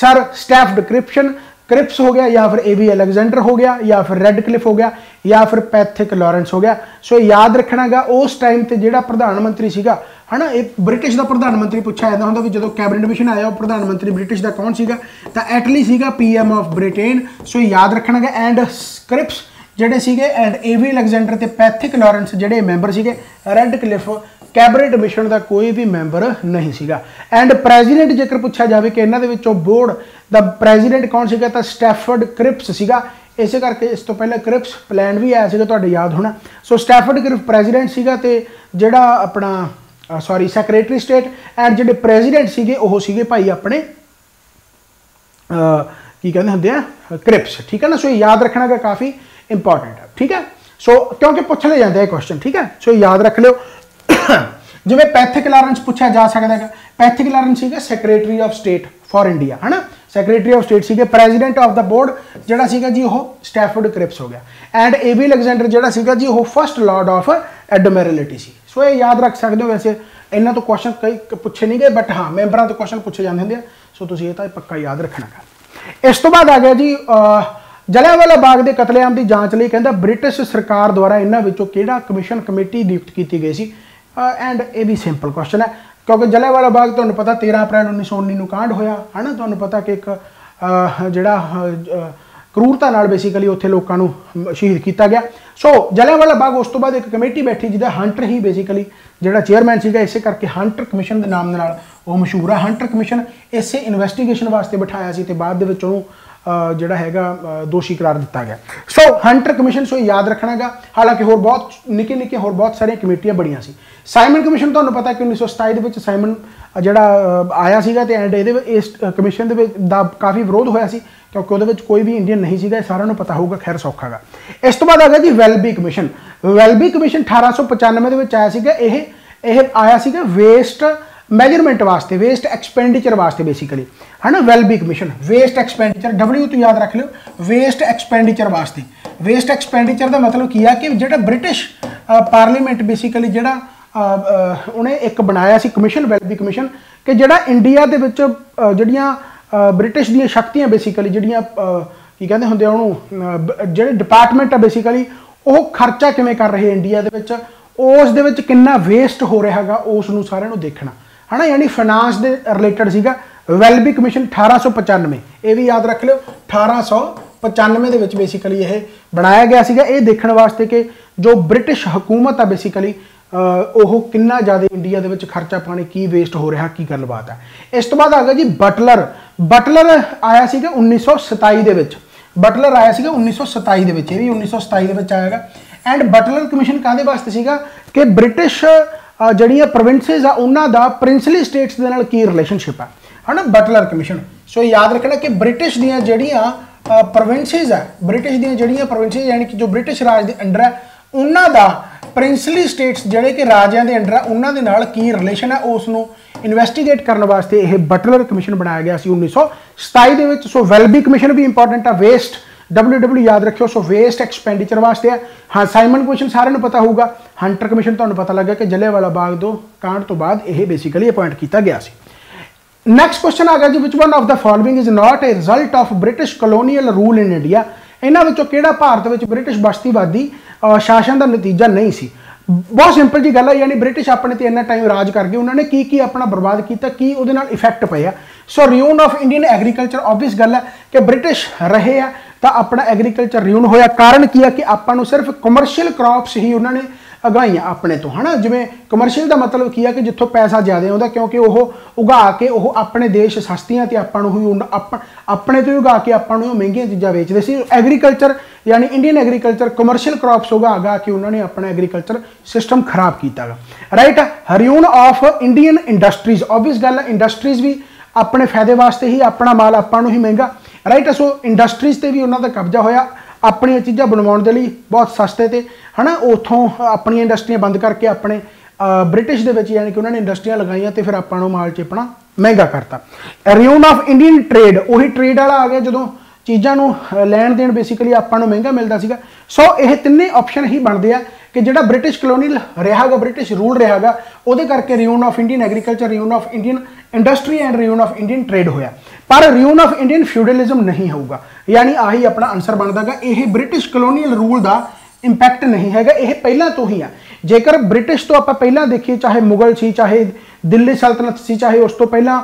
सर स्टैफर्ड क्रिप्शन क्रिप्स हो गया या फिर ए बी एलेक्जेंडर हो गया या फिर रेड क्लिफ हो गया या फिर पैथिक लॉरेंस हो गया। सो याद रखना गा उस टाइम पर जोड़ा प्रधानमंत्री सीगा है ना, एक ब्रिटिश का प्रधानमंत्री पूछा जाता होंगे भी जो कैबिनेट मिशन आया प्रधानमंत्री ब्रिटिश का कौन सीगा तो एटली सीगा P M of Britain. So याद रखना गा एंड क्रिप्स जोड़े सीगे एंड ए वी एलेक्जेंडर तो पैथिक लॉरेंस जोड़े मैंबर सीगे। रेड क्लिफ कैबिनेट मिशन का कोई भी मैंबर नहीं सीगा। एंड प्रेजिडेंट जेकर पूछा जाए कि इन्होंने बोर्ड द प्रेजिडेंट कौन सीगा तो स्टैफर्ड क्रिप्स सीगा। इसे करके इस तो पहले क्रिप्स प्लान भी आया सीगा, तुहाडे याद होना। सो स्टैफर्ड क्रिप्स प्रेजिडेंट सीगा ते जिहड़ा अपना सॉरी सैक्रेटरी स्टेट एंड जिहड़े प्रेजिडेंट सीगे ओह सीगे भाई अपने की कहते होंगे क्रिप्स, ठीक है ना। सो ये याद रखना का काफ़ी इंपॉर्टेंट है, ठीक है। सो क्योंकि पूछ ले जाते हैं क्वेश्चन, ठीक है। सो याद रख लो जिवें पैथिक लॉरेंस पूछा जा सकता है। पैथिक लॉरेंस है secretary of state for India, है ना, सैक्रेटरी ऑफ स्टेट सीगे। प्रेजिडेंट ऑफ द बोर्ड जोड़ा सीगा जी वो स्टैफर्ड क्रिप्स हो गया एंड ए बी एलेक्जेंडर जोड़ा सीगा जी वो फर्स्ट लॉर्ड ऑफ एडमिरलिटी सी। सो ये याद रख सकते हो, वैसे इन्हों तो क्वेश्चन कई पूछे नहीं गए बट हाँ मैंबर तो क्वेश्चन पूछे जाते होंगे। सो तुसीं ये तो पक्का याद रखना है। इस तो बाद आ गया जी जलियांवाला बाग के कतलेआम की जाँच लिए कहता ब्रिटिश सरकार द्वारा इन्हों विचों किहड़ा कमीशन कमेटी नियुक्त की गई सी। एंड ये भी सिंपल क्वेश्चन है क्योंकि जलियांवाला बाग तो पता तेरह अप्रैल उन्नीस सौ उन्नीस कांड होया है ना। तो पता कि एक जोड़ा क्रूरता नाल बेसिकली उत्थे लोकां नूं शहीद किया गया। सो जलियांवाला बाग उस तो बाद एक कमेटी बैठी जिहदा हंटर ही बेसिकली जोड़ा चेयरमैन सीगा, इसे करके हंटर कमीशन के नाम नाल वो मशहूर है। हंटर कमीशन इसे इन्वेस्टिगेशन वास्ते बिठाया सी ते बाद दे विच उहनूं जोड़ा है दोषी करार दिता गया। सो हंटर कमीशन सो याद रखना गा। हालांकि होर बहुत निके निके होर बहुत सारिया कमेटियां बड़िया सी। साइमन कमीशन तो पता कि उन्नीस सौ सताई साइमन जोड़ा आया सीगा ते एंड ये इस कमीशन का काफ़ी विरोध होया सी क्योंकि उसदे विच कोई भी इंडियन नहीं सीगा, सारा नूं पता होगा, खैर सौखा गा। इस तो बाद आ गया जी वेलबी कमीशन। वेलबी कमीशन अठारह सौ पचानवे आया सीगा। यह यह आया सीगा वेस्ट मेजरमेंट वास्ते, वेस्ट एक्सपेंडिचर वास्ते बेसिकली, है ना। Welby commission waste expenditure W तो याद रख लो, वेस्ट एक्सपेंडिचर वास्ते। वेस्ट एक्सपेंडिचर का मतलब की है कि जो ब्रिटिश पार्लीमेंट बेसिकली जोड़ा उन्हें एक बनाया सी कमीशन वेलबी कमीशन कि जोड़ा इंडिया के जोड़िया ब्रिटिश दी शक्तियां बेसिकली जोड़िया की कहते होंगे उन्होंने जोड़े डिपार्टमेंट आ बेसिकली वो खर्चा किमें कर रहे इंडिया के उस दे कि वेस्ट हो रहा है उसनों सारे देखना, है ना। यानी फाइनांस के रिलेटेड सीगा वेलबी कमीशन अठारह सौ पचानवे। ये भी याद रख लो अठारह सौ पचानवे दे विच बेसिकली ये बनाया गया सीगा ये देखने वास्ते कि जो ब्रिटिश हुकूमत आ बेसिकली वो कितना ज़्यादा इंडिया दे विच खर्चा पाने की वेस्ट हो रहा की गलबात है। इस तो बाद आ गया जी बटलर। बटलर आया सीगा उन्नीस सौ सताई दे विच। बटलर आया सीगा उन्नीस सौ सताई दे विच, ये भी उन्नीस सौ सताई दे विच आएगा। एंड बटलर कमीशन काहदे वास्ते सीगा कि ब्रिटिश जड़ियाँ प्रोविंसेस आ उन्हां दा प्रिंसली स्टेट्स दे नाल की रिलेशनशिप है, है ना, बटलर कमीशन। सो याद रखना कि ब्रिटिश दियाँ जड़ियाँ प्रोविंसेस है, ब्रिटिश दियाँ जड़ियाँ प्रोविंसेस यानी कि जो ब्रिटिश राज दे अंडर है उन्हां दा प्रिंसली स्टेट्स जोड़े कि राजियां दे अंडर है उन्हां दे नाल की रिलेशन है उसनों इन्वेस्टिगेट करने वास्ते यह बटलर कमीशन बनाया गया सी उन्नीस सौ सताई दे विच। सो वेलबी कमीशन भी इंपॉर्टेंट है, वेस्ट डबल्यू डबल्यू याद रखियो। सो वेस्ट एक्सपेंडिचर वास्ते है। हाँ साइमन कमीशन सारे पता होगा। हंटर कमीशन तो पता लग गया कि जलियांवाला बाग दो कांड तो बाद यह बेसिकली अपॉइंट किया गया सी। नैक्सट क्वेश्चन आ गया जी which one of the following is not a result of British colonial rule in India. इन्हों केड़ा भारत में ब्रिटिश बस्तीवादी शासन का नतीजा नहीं सी। बहुत सिंपल जी गल है, यानी ब्रिटिश अपने तो इन्ना टाइम राज करके उन्होंने की की अपना बर्बाद किया कि वो इफैक्ट पे है। So ruin of Indian agriculture obvious गल है कि ब्रिटिश रहे हैं तो अपना एग्रीकल्चर रियून होया। कारण की है कि आपको सिर्फ कमर्शियल क्रॉप्स ही उन्होंने उगाइया अपने तो, है ना। जिमें कमर्शियल का मतलब की है कि जितों पैसा ज़्यादा आता क्योंकि वह उगा के वो अपने देश सस्तियाँ तो आप अपने तो ही उगा के आपू महंगिया चीज़ा बेचते सी। एग्रीकल्चर यानी इंडियन एग्रीकल्चर कमर्शियल क्रॉप्स उगा गा के उन्होंने अपना एग्रीकल्चर सिस्टम खराब किया गा, right. Ruin of Indian industries obvious गल है, इंडस्ट्रीज भी अपने फायदे वास्ते ही अपना माल आपू ही महंगा, राइट। सो इंडस्ट्रीज से भी उन्होंने कब्जा होया अपन चीज़ा बनवाने के लिए बहुत सस्ते थे, है ना। उतों अपन इंडस्ट्रियां बंद करके अपने ब्रिटिश के यानी कि उन्होंने इंडस्ट्रियां लगाइया तो फिर आपको माल चेपना महंगा करता। रियून ऑफ इंडियन ट्रेड उही ट्रेड वाला आ गया जो चीज़ों को लैन देन बेसिकली आपको महंगा मिलता सीगा। सो यह तिने ऑप्शन ही बनते हैं कि जो ब्रिटिश कलोनील रहा गा, ब्रिटिश रूल रहा गा, उहदे करके ruin of Indian agriculture, ruin of Indian industry and ruin of Indian trade होया। पर रियून ऑफ इंडियन फ्यूडलिज्म नहीं होगा, यानी आही अपना आंसर बनता गा। यह ब्रिटिश कलोनीयल रूल का इंपैक्ट नहीं है, यह पहला तो ही है। जेकर ब्रिटिश तो आप पहला देखिए, चाहे मुगल सी, चाहे दिल्ली सल्तनत सी, चाहे उस तो पहला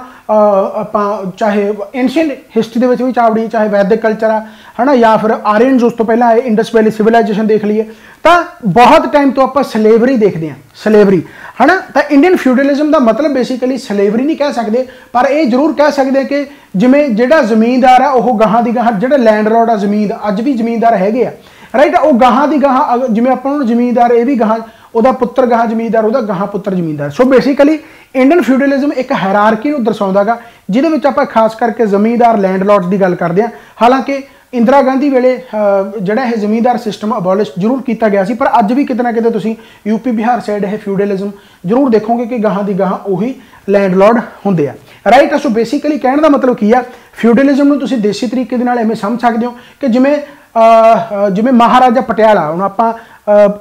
चाहे एंशियंट हिस्ट्री दे भी चावड़ी, चाहे वैदिक कल्चर है ना, या फिर आर्यन उस तो पहला इंडस वैली सिविलाइजेशन देख लीए, तो बहुत टाइम तो आप सलेवरी देखते हैं, सलेवरी है ना। तो इंडियन फ्यूडलिज्म का मतलब बेसिकली सलेवरी नहीं कह सकते, पर यह जरूर कह सकते कि जिमें जोड़ा जमीनदार है वह गाह की गाह, जो लैंडलॉर्ड आ जमीन अज भी जमीनदार है राइट, वह गाह की गाह जिमें आप जमीनदार यह भी गाह ਉਹਦਾ पुत्र गाह जमीनदार, ਉਹਦਾ गाह पुत्र जमीनदार। सो बेसिकली इंडियन फ्यूडलिज्म एक हायरार्की ਨੂੰ ਦਰਸਾਉਂਦਾ ਗਾ, ਜਿਹਦੇ ਵਿੱਚ ਆਪਾਂ खास करके जमीनदार लैंडलॉर्ड्स की गल करते हैं। हालांकि इंदिरा गांधी वेले ਜਿਹੜਾ ਇਹ जमीनदार सिस्टम ਅਬੋਲਿਸ਼ जरूर किया गया सी, पर अज भी कितना ना कितने ਤੁਸੀਂ यूपी बिहार साइड ਇਹ फ्यूडलिज्म जरूर देखोगे कि गाह की गाह ਉਹੀ लैंडलॉर्ड ਹੁੰਦੇ ਆ राइट। सो बेसिकली कहने का मतलब की है, फ्यूडलिज्म ਨੂੰ ਤੁਸੀਂ देसी तरीके ਨਾਲ ਐਵੇਂ ਸਮਝ ਸਕਦੇ ਹੋ कि ਜਿਵੇਂ ਜਿਵੇਂ महाराजा पटियाला, ਹੁਣ ਆਪਾਂ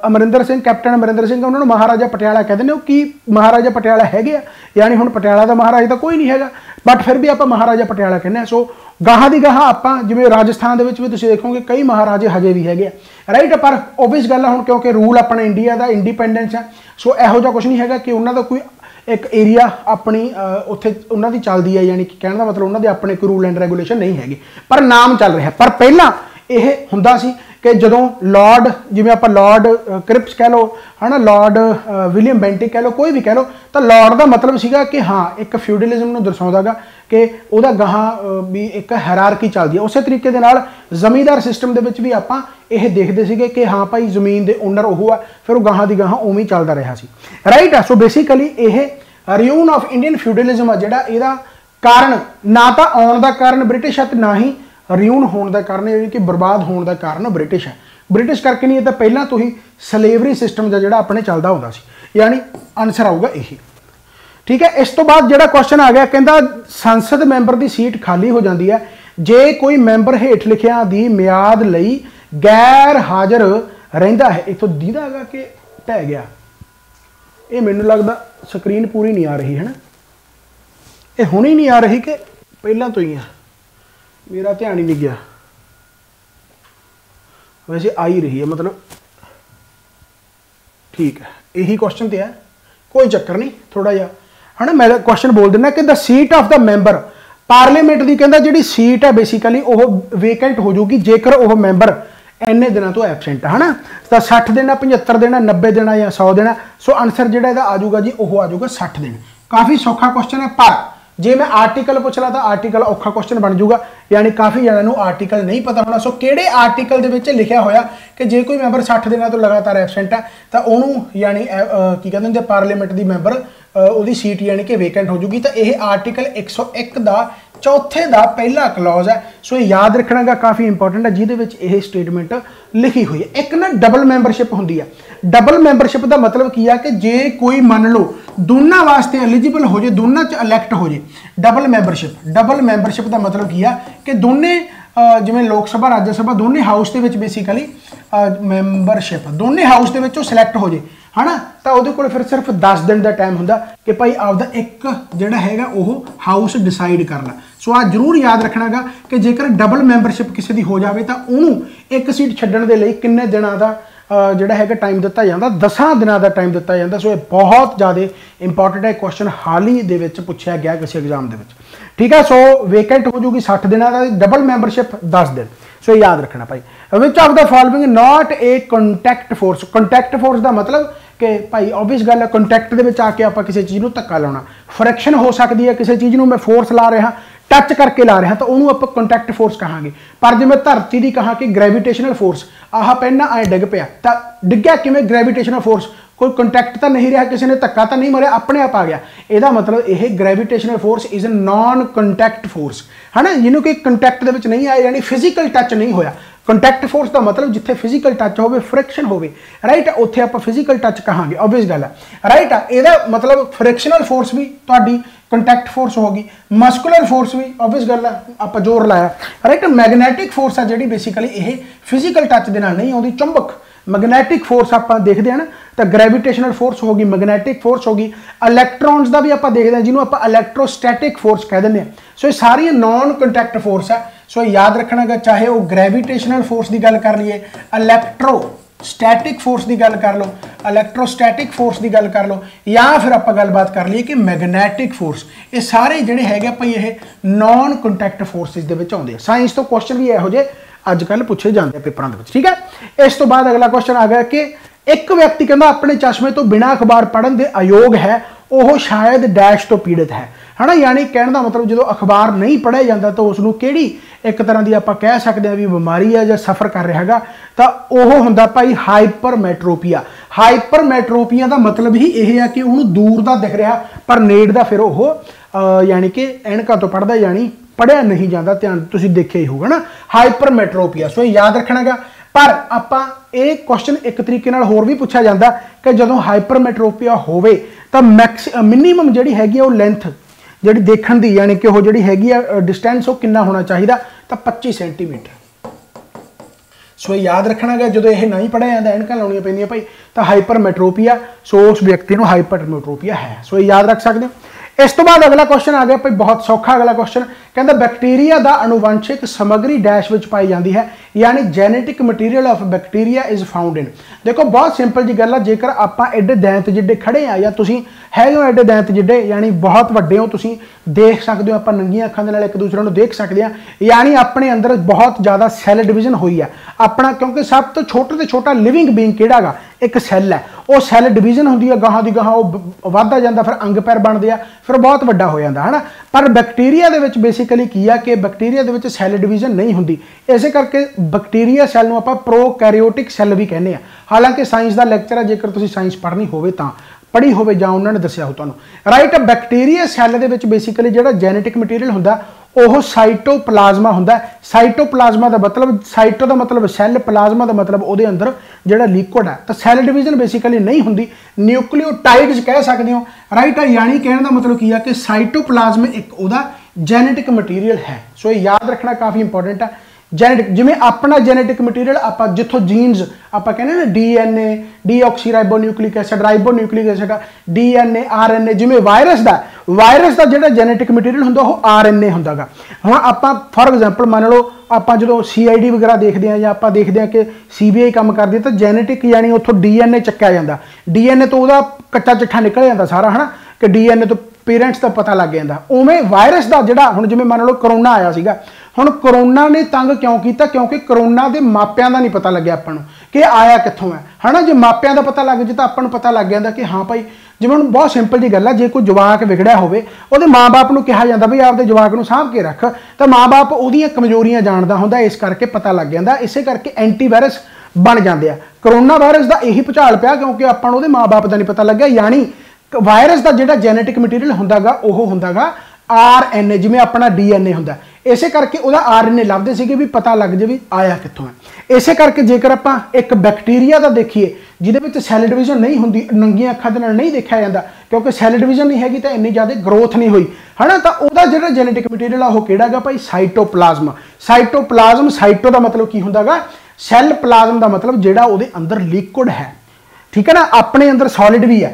ਅਮਰਿੰਦਰ ਸਿੰਘ ਕੈਪਟਨ ਅਮਰਿੰਦਰ ਸਿੰਘ ਉਹਨਾਂ ਨੂੰ ਮਹਾਰਾਜਾ ਪਟਿਆਲਾ ਕਹਿੰਦੇ ਨੇ, ਉਹ ਕੀ ਮਹਾਰਾਜਾ ਪਟਿਆਲਾ ਹੈਗੇ ਆ, ਯਾਨੀ ਹੁਣ ਪਟਿਆਲਾ ਦਾ ਮਹਾਰਾਜਾ ਤਾਂ ਕੋਈ ਨਹੀਂ ਹੈਗਾ, ਬਟ ਫਿਰ ਵੀ ਆਪਾਂ ਮਹਾਰਾਜਾ ਪਟਿਆਲਾ ਕਹਿੰਦੇ ਆ। ਸੋ ਗਾਹਾਂ ਦੀ ਗਾਹਾਂ ਆਪਾਂ ਜਿਵੇਂ ਰਾਜਸਥਾਨ ਦੇ ਵਿੱਚ ਵੀ ਤੁਸੀਂ ਦੇਖੋਗੇ ਕਈ ਮਹਾਰਾਜੇ ਹਜੇ ਵੀ ਹੈਗੇ ਆ ਰਾਈਟ, ਪਰ ਓਬਵੀਅਸ ਗੱਲ ਆ ਹੁਣ ਕਿਉਂਕਿ ਰੂਲ ਆਪਣਾ ਇੰਡੀਆ ਦਾ ਇੰਡੀਪੈਂਡੈਂਸ ਆ, ਸੋ ਇਹੋ ਜਿਹਾ ਕੁਝ ਨਹੀਂ ਹੈਗਾ ਕਿ ਉਹਨਾਂ ਦਾ ਕੋਈ ਇੱਕ ਏਰੀਆ ਆਪਣੀ ਉੱਥੇ ਉਹਨਾਂ ਦੀ ਚੱਲਦੀ ਹੈ, ਯਾਨੀ ਕਿ ਕਹਿਣ ਦਾ ਮਤਲਬ ਉਹਨਾਂ ਦੇ ਆਪਣੇ ਕੋਈ ਰੂਲ ਐਂਡ ਰੈਗੂਲੇਸ਼ਨ ਨਹੀਂ ਹੈਗੇ, ਪਰ ਨਾਮ ਚੱਲ ਰਿਹਾ। ਪਰ ਪਹਿਲਾਂ ਇਹ ਹੁੰਦਾ ਸੀ कि जदों लॉर्ड जिमें आप लॉर्ड क्रिप्स कह लो है ना, लॉर्ड विलियम बेंटिक कह लो, कोई भी कह लो, तो लॉर्ड का मतलब सीगा कि हाँ एक फ्यूडलिज्म दर्शाता गा कि वह गाह भी एक हायरार्की चलती है। उस तरीके जमींदार सिस्टम के भी आप देखते थे कि हाँ भाई जमीन के ओनर वो आ, फिर वो गाह की गाह उवें चलता रहा राइट। सो बेसिकली ये रियून ऑफ इंडियन फ्यूडलिज्म जोड़ा, यदा कारण ना तो आने का कारण ब्रिटिश है, ना ही रियून होने का कारण, यानी कि बर्बाद होने का कारण ब्रिटिश है। ब्रिटिश करके नहीं, तो पहला तो ही सलेवरी सिस्टम का जोड़ा अपने चलता होता सी, यानी आंसर आऊगा यही, ठीक है। इस तो बाद जोड़ा क्वेश्चन आ गया, कहता संसद मैंबर की सीट खाली हो जाती है जे कोई मैंबर हेठ लिखिया की म्याद लई गैर हाजिर रहिंदा है। इतों दीदा है कि ढह गया, ये मैनूं लगदा स्क्रीन पूरी नहीं आ रही है ना, ये हुण ही नहीं आ रही कि पहला तो ही है, मेरा ध्यान ही नहीं गया, वैसे आ ही रही है मतलब, ठीक है यही क्वेश्चन तो है, कोई चक्कर नहीं, थोड़ा जहा है ना मैं क्वेश्चन बोल देना कि the seat of the member parliament की, कहता जी सीट है बेसिकली वह वेकेंट हो जाएगी जेकर वह मैंबर इन्ने दिनों तो एबसेंट है ना, तो साठ दिन, पचहत्तर दिन, नब्बे दिन या सौ दिन। सो आंसर जो आ जाऊगा जी वह आ जाऊगा साठ दिन। काफ़ी सौखा क्वेश्चन है, पर जे मैं आर्टिकल पूछ ला तो आर्टिकल औखा क्वेश्चन बन जाऊगा, यानी काफ़ी जनों आर्टिकल नहीं पता होना। सो कि आर्टिकल के लिखा होया कि जे कोई मैंबर साठ दिन तो लगातार एबसेंट है तो उन्होंने यानी की कहते हैं पार्लीमेंट की मैंबर वो सीट यानी कि वेकेंट हो जाएगी। तो यह आर्टिकल एक सौ एक का चौथे का पहला क्लॉज है। सो याद रखना गा काफ़ी इंपोर्टेंट है, जिहदे स्टेटमेंट लिखी हुई है। एक ना डबल मैंबरशिप होंदी है। डबल मैंबरशिप का मतलब की है कि जे कोई मान लो दोनों वास्ते एलिजिबल हो जाए, दोनों च इलैक्ट हो जाए, डबल मैंबरशिप। डबल मैंबरशिप का मतलब की है कि दोने जिमें लोक सभा राज्य सभा दोने हाउस के बेसिकली मैंबरशिप दोने हाउस के सिलैक्ट हो जाए है ना, तो वो कोल फिर सिर्फ दस दिन का टाइम होंगे कि भाई आपका एक जोड़ा है वो हाउस डिसाइड कर ला। सो आ जरूर याद रखना गा कि जेकर डबल मैंबरशिप किसी की हो जाए तो उन्होंने एक सीट छड्डण दे लई किन्ने दिनों का जोड़ा है टाइम दिता जाता, दसा दिनों का टाइम दिता जाता। सो यह बहुत ज़्यादा इंपॉर्टेंट है, क्वेश्चन हाल ही दे विच पुछया गया किसी एग्जाम के, ठीक है। सो वेकेंट हो जाएगी साठ दिन, डबल मैंबरशिप दस दिन। सो याद रखना भाई, which of the following not a contact force. Contact force का मतलब कि भाई ऑबियस गल है, कॉन्टैक्ट के आके आप किसी चीज़ में धक्का लाना, फ्रैक्शन हो सकती है, किसी चीज़ में मैं फोर्स ला रहा, टच करके ला रहा, तो उन्होंने आप कॉन्टैक्ट फोर्स कहांगे। पर जो मैं धरती की कहा कि ग्रेविटेशनल फोर्स, आह पहना आए डिग पाया तो डिग्या किमें, ग्रेविटेशनल फोर्स कोई कॉन्टैक्ट तो नहीं रहा, किसी ने धक्का तो नहीं मारिया, अपने आप आ गया। यदा मतलब यह gravitational force is non contact force है ना, जिन्होंने कि कॉन्टैक्ट के नहीं आया, यानी फिजिकल टच नहीं होया। कॉन्टैक्ट फोर्स का मतलब जिथे फिजिकल टच हो, फ्रिक्शन हो राइट, उत्थे आप फिजिकल टच कहांगे, ऑबवियस गल है राइट। इहदा मतलब फ्रिक्शनल फोर्स भी तुहाडी कॉन्टैक्ट फोर्स होगी, मस्कुलर फोर्स भी ऑबवियस गल है आप जोर लाया राइट। मैगनैटिक फोर्स है जिहड़ी बेसिकली यह फिजिकल टच दे नाल नहीं आउंदी, चुंबक मैगनैटिक फोर्स आप देखते हैं ना, तो ग्रेविटेशनल फोर्स होगी, मैगनैटिक फोर्स होगी। इलैक्ट्रॉन्स का भी आप देखते हैं जिन्होंने आप इलैक्ट्रोस्टैटिक फोर्स कह देंगे। सो ये सारी नॉन कॉन्टैक्ट फोर्स है। सो याद रखना गा, चाहे वो ग्रेविटेशनल फोर्स की गल कर लीए, इलैक्ट्रो स्टैटिक फोर्स की गल कर लो, इलैक्ट्रोस्टैटिक फोर्स की गल कर लो, या फिर आप गलबात कर लीए कि मैगनैटिक फोर्स। ये सारे जोड़े है भाई ये नॉन कंटैक्ट फोर्सिस आते हैं। साइंस तो क्वेश्चन भी यहो जे अजकल पूछे जाते हैं पेपरों के, ठीक है। इस तो बाद अगला क्वेश्चन आ गया कि एक व्यक्ति कहता अपने चश्मे तो बिना अखबार पढ़ने के अयोग है, वह शायद डैश तो पीड़ित है, है ना। यानी कहने का मतलब जो अखबार नहीं पढ़िया जाता तो उसनों केड़ी एक तरह की आप कह सकते हैं भी बीमारी है, जो सफ़र कर रहा है, तो वह होंदा भाई हाइपरमैट्रोपिया। हाइपरमैट्रोपिया का मतलब ही यह है कि उन्होंने दूर का दिख रहा पर नेड़ का फिर वह यानी कि एनका तो पढ़ता यानी पढ़िया नहीं जाता। ध्यान तुसीं देखिया ही होगा ना, हाइपरमैट्रोपिया। सो याद रखना गा। पर आप क्वेश्चन एक तरीके होर भी पूछा जाता कि जो हाइपरमैट्रोपिया होवे तो मैक्स मिनीमम जी हैगी वो लेंथ जी देखने की यानी कि वो जी हैगी डिस्टेंस वो कितना होना चाहिए, तो पच्ची सेंटीमीटर। सो याद रखना गा, जो ये नहीं पढ़िया जाता एनक लाउनिया पैंदियां भाई, तो हाइपरमैट्रोपिया सो उस व्यक्ति को हाइपरमैट्रोपिया है। सो याद रख सकते हो। इस तो बाद अगला क्वेश्चन आ गया भाई बहुत सौखा। अगला क्वेश्चन कहता बैक्टीरिया का अनुवंशिक समग्री डैश विच पाई जाती है, यानी genetic material of bacteria is found in. देखो बहुत सिंपल जी गल है, जेकर आप एडे दैंत जिडे खड़े हैं या तुसीं है हो एडे दैंत जिडे यानी बहुत वड्डे हो, तुसीं देख सकते हो, आप नंगियां अखां दे नाल एक दूसरे को देख सकते हैं, यानी अपने अंदर बहुत ज़्यादा सैल डिविजन हुई है अपना, क्योंकि सब तो छोटे तो छोटा लिविंग बींग किहड़ा गा एक सैल है, वो सैल डिविजन होंदी है गाहां दी गाहां, वो वधदा जांदा फिर अंग पैर बनदे आ फिर बहुत वड्डा हो जाता है ना। पर बैक्टीरिया दे विच बेसिकली की है कि बैक्टीरिया दे विच सैल डिविजन नहीं होंदी, इस करके बैक्टीरिया सैल नूं आपां प्रोकैरियोटिक सैल भी कहने। हालांकि साइंस का लैक्चर है, जेकर तुसीं साइंस पढ़नी होवे तां पढ़ी होवे जां उन्हां ने दस्सिया हो तुहानूं, राइट। बैक्टीरिया सैल दे विच बेसिकली जिहड़ा जेनेटिक मटीरियल हुंदा वह साइटोपलाज्मा हुंदा। साइटोपलाज्मा का मतलब साइटो का मतलब सैल, प्लाज्मा का मतलब वो अंदर जो लिक्विड है, तो सैल डिविजन बेसिकली नहीं होंदी, न्यूक्लियोटाइड्स कह सकते हो, राइट। यानी कहने का मतलब की है कि साइटोपलाज्म एक उदा जेनेटिक मटीरियल है। सो याद रखना काफ़ी इंपॉर्टेंट है। जेनेटिक जिमें अपना जेनेटिक मटीरियल आप जितों जीनस आप कहने ना D N A, deoxyribonucleic acid, ribo nucleic acid, D N A, R N A, जिमें वायरस का वायरस का जो जेनेटिक मटीरियल होंगे वो आर एन ए होंगे। हम आप फॉर एग्जाम्पल मान लो आप जो सी आई डी वगैरह देखते हैं या आप देखते हैं कि सी बी आई काम करती है, तो जेनेटिक यानी उतों डी एन ए चक्या जाता, डी एन ए तो वह कच्चा चिट्ठा निकल जाता सारा, है ना, कि डी एन ए तो पेरेंट्स का पता लग जाता। उमें वायरस का जोड़ा हूँ जिमें मान लो करोना आया सीगा, हुण करोना ने तंग क्यों किया, क्योंकि करोना के मापियां का नहीं पता लगे अपन कि आया कितों है, है ना। जो मापियां का पता लग जाए तो अपन पता लग जाता कि हाँ भाई, जिवें हुण बहुत सिंपल जी गल है, जे कोई जवाक विगड़िया होवे उहदे माँ बाप नूं कहा जाता भी आपदे जवाक नूं सांभ के रख, तो माँ बाप उहदियां कमजोरियां जानदा हुंदा, इस करके पता लग जाता, इस करके एंटीवायरस बन जाते हैं। करोना वायरस का यही भुचाल पिया क्योंकि अपन उहदे माँ बाप का नहीं पता लग्या, यानी वायरस का जो जेनेटिक मटीरियल होंदा गा ओह होंदा गा आर एन ए, जिमें अपना डी एन ए होंदा, इस करके वह आर एन ए लभदे सीगे भी पता लग जाए भी आया कितों है। इस करके जेकर आप एक बैक्टीरिया का देखिए जिदे सैल डिविजन नहीं होंगी, नंगिया अखां दे नाल नहीं देखा जाता क्योंकि सैल डिविजन नहीं हैगी, तो इन्नी ज़्यादा ग्रोथ नहीं हुई, है ना। तो वह जो जेनेटिक मटीरियल वह किहड़ा गा भाई साइटोपलाज्म। साइटोपलाज्म साइटो का मतलब की होंदा गा सैल, प्लाज्म का मतलब जिहड़ा उहदे अंदर लिक्विड है, ठीक है ना। अपने अंदर सॉलिड भी है,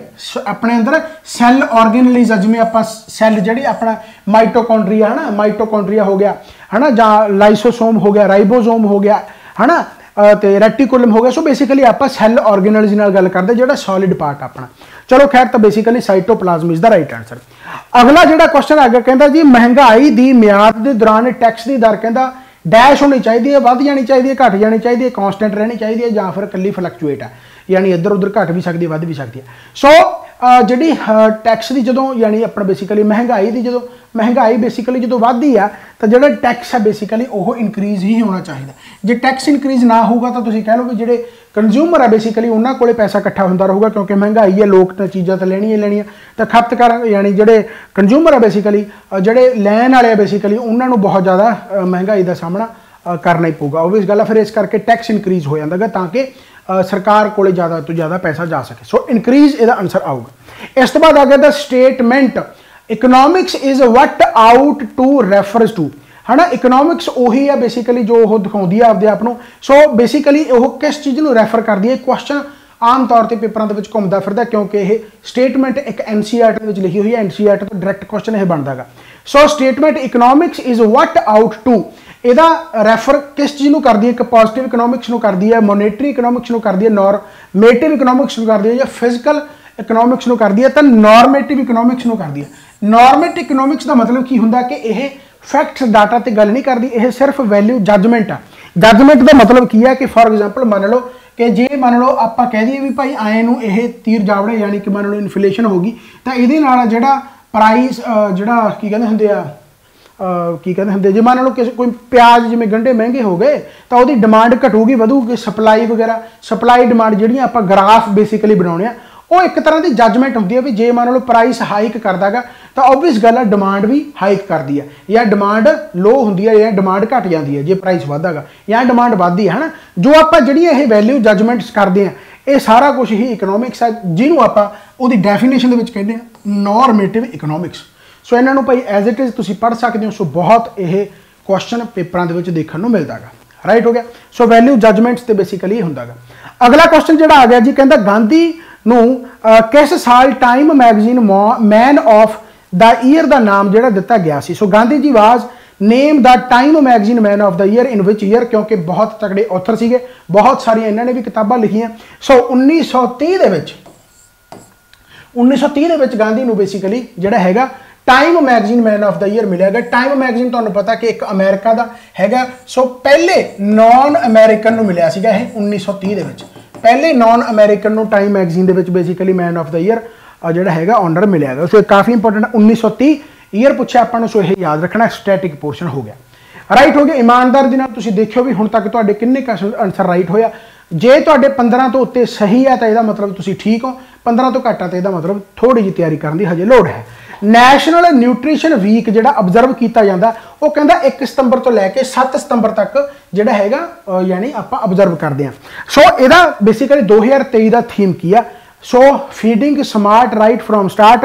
अपने अंदर सैल ऑर्गेनलीज जिमें आप सैल जी अपना माइटोकॉन्ड्रिया, है ना, माइटोकॉन्ड्रिया हो गया, है ना, ज लाइसोसोम हो गया, राइबोसोम हो गया, है ना, तो रेटिकुलम हो गया। सो बेसिकली आप सैल ऑर्गेनलीज नाल गल करते जो सॉलिड पार्ट अपना। चलो खैर, तो basically cytoplasm is the right answer. अगला जो क्वेश्चन आ गया कहता जी महंगाई की म्याद के दौरान टैक्स की दर कहता डैश होनी चाहिए है, वध जानी चाहिए है, घट जानी चाहिए है, कॉन्सटेंट रहनी चाहिए है, या फिर कली फ्लक्चुएट है, यानी इधर उधर घट भी सकती है वध भी सकती है। सो so, जी टैक्स की जो यानी अपना बेसिकली महंगाई की जो महंगाई बेसिकली जो वधदी है तो जो टैक्स है बेसिकली वो इनक्रीज़ ही होना चाहिए। जे टैक्स इनक्रीज़ ना होगा तो तुसीं कह लो कि जे कंज्यूमर है बेसिकली उन्होंने कोले पैसा इकट्ठा होंदा रहूगा क्योंकि महंगाई है, लोग तो चीज़ां तो लैणियां लैणियां, तो खपतकार यानी जे कंज्यूमर है बेसिकली जे लैण वाले बेसिकली उन्होंने बहुत ज़्यादा महंगाई का सामना करना ही पेगा, ओबवियस गल है। फिर इस करके टैक्स इनक्रीज़ हो जाता है ताकि सरकार कोले ज़्यादा तो ज़्यादा पैसा जा सके। सो इनक्रीज़ इहदा आंसर आऊगा। इस तो बाद आ गया the statement economics is what out to refers to, है ना। इकोनॉमिक्स वही है बेसिकली जो वह दिखाती है आपदे आप। सो बेसिकली वह किस चीज़ को रैफर करती है, क्वेश्चन आम तौर पर पेपरों के घूमता फिरता क्योंकि यह स्टेटमेंट एक एन सी आर टी लिखी हुई है, एन सी आर टी तो डायरैक्ट क्वेश्चन यह बनता है। So statement economics is what out to ਇਹਦਾ ਰੈਫਰ किस चीज़ ਨੂੰ ਕਰਦੀ ਹੈ ਕਿ ਪੋਜ਼ਿਟਿਵ ਇਕਨੋਮਿਕਸ ਨੂੰ ਕਰਦੀ ਹੈ, ਮੋਨੇਟਰੀ ਇਕਨੋਮਿਕਸ ਨੂੰ ਕਰਦੀ ਹੈ, ਨੋਰਮੇਟਿਵ ਇਕਨੋਮਿਕਸ ਨੂੰ ਕਰਦੀ ਹੈ ਜਾਂ ਫਿਜ਼ੀਕਲ ਇਕਨੋਮਿਕਸ ਨੂੰ ਕਰਦੀ ਹੈ। ਤਾਂ ਨੋਰਮੇਟਿਵ ਇਕਨੋਮਿਕਸ ਨੂੰ ਕਰਦੀ ਹੈ। ਨੋਰਮੇਟਿਵ ਇਕਨੋਮਿਕਸ ਦਾ ਮਤਲਬ ਕੀ ਹੁੰਦਾ ਕਿ ਇਹ ਫੈਕਟਸ ਡਾਟਾ ਤੇ ਗੱਲ ਨਹੀਂ ਕਰਦੀ, ਇਹ ਸਿਰਫ ਵੈਲਿਊ ਜੱਜਮੈਂਟ ਆ। ਜੱਜਮੈਂਟ ਦਾ ਮਤਲਬ ਕੀ ਹੈ ਕਿ ਫॉर एग्जांपल ਮੰਨ ਲਓ कि जे मान लो आप कह दिए भी भाई आए नूं यह तीर जावड़े यानी कि मान लो इनफ्लेशन होगी तो ये जोड़ा प्राइस जोड़ा की कहते होंगे की कहते होंगे जे मान लो कि कोई प्याज जिमें गंढे महंगे हो गए तो वो डिमांड घटूगी वधूगी सप्लाई वगैरह सप्लाई डिमांड जी आप ग्राफ बेसिकली बनाने वो एक तरह की जजमेंट होंगी है भी जे मान लो प्राइस हाइक करता है तो ओबवियस गल है डिमांड भी हाइक करती है या डिमांड लो होंगी है या डिमांड घट जाती है जे प्राइस वाधा गा या डिमांड वाधी है ना। जो आप जी वैल्यू जजमेंट्स करते हैं ये सारा कुछ ही इकनोमिक्स है जिन्होंने आप डेफिनेशन कहते हैं नॉर्मेटिव इकनोमिक्स। सो इन्हों भाई एज इट इज़ तुम पढ़ सकते हो। सो बहुत ये क्वेश्चन पेपरों के देखने मिलता है। राइट हो गया। सो वैल्यू जजमेंट्स तो बेसिकली होंगे गा। अगला क्वेश्चन जोड़ा आ गया जी कहता गांधी नू किस साल Time magazine man of the year का नाम जोड़ा दिता गया सी। So Gandhi ji was name the Time magazine man of the year in which year क्योंकि बहुत तगड़े ऑथर सीगे, बहुत सारिया इन्होंने भी किताबां लिखियां। सो उन्नीस सौ तीह दे विच उन्नीस सौ तीह दे विच गांधी नू बेसिकली जोड़ा हैगा Time magazine man of the year मिलेगा। टाइम मैगजीन तुहानू पता कि एक अमेरिका दा हैगा। सो पहले नॉन अमेरिकन नू मिलिया सीगा यह उन्नीस सौ तीह दे विच पहले नॉन अमेरिकन नू टाइम मैगजीन दे विच basically man of the year जोड़ा है ऑनर मिलेगा। सो काफ़ी इंपोर्टेंट उन्नीस सौ तीह ईयर पूछे आपको। सो यह याद रखना स्टैटिक पोर्शन हो गया। राइट हो गया। ईमानदारी तुम देखो भी हूँ तक तो किन्ने आंसर राइट होया। जे तो पंद्रह तो उत्ते सही है तो यह मतलब तुम ठीक हो, पंद्रह तो घट है तो यह मतलब थोड़ी जी तैयारी करने की हजे लड़ है। नैशनल न्यूट्रीशन वीक जो ऑब्जर्व किया जाता वो कहता एक सितंबर तो लैके सत्त सितंबर तक जोड़ा है यानी आप ऑब्जर्व करते हैं। सो यदा बेसिकली दो हज़ार तेई का थीम की है। So feeding smart right from start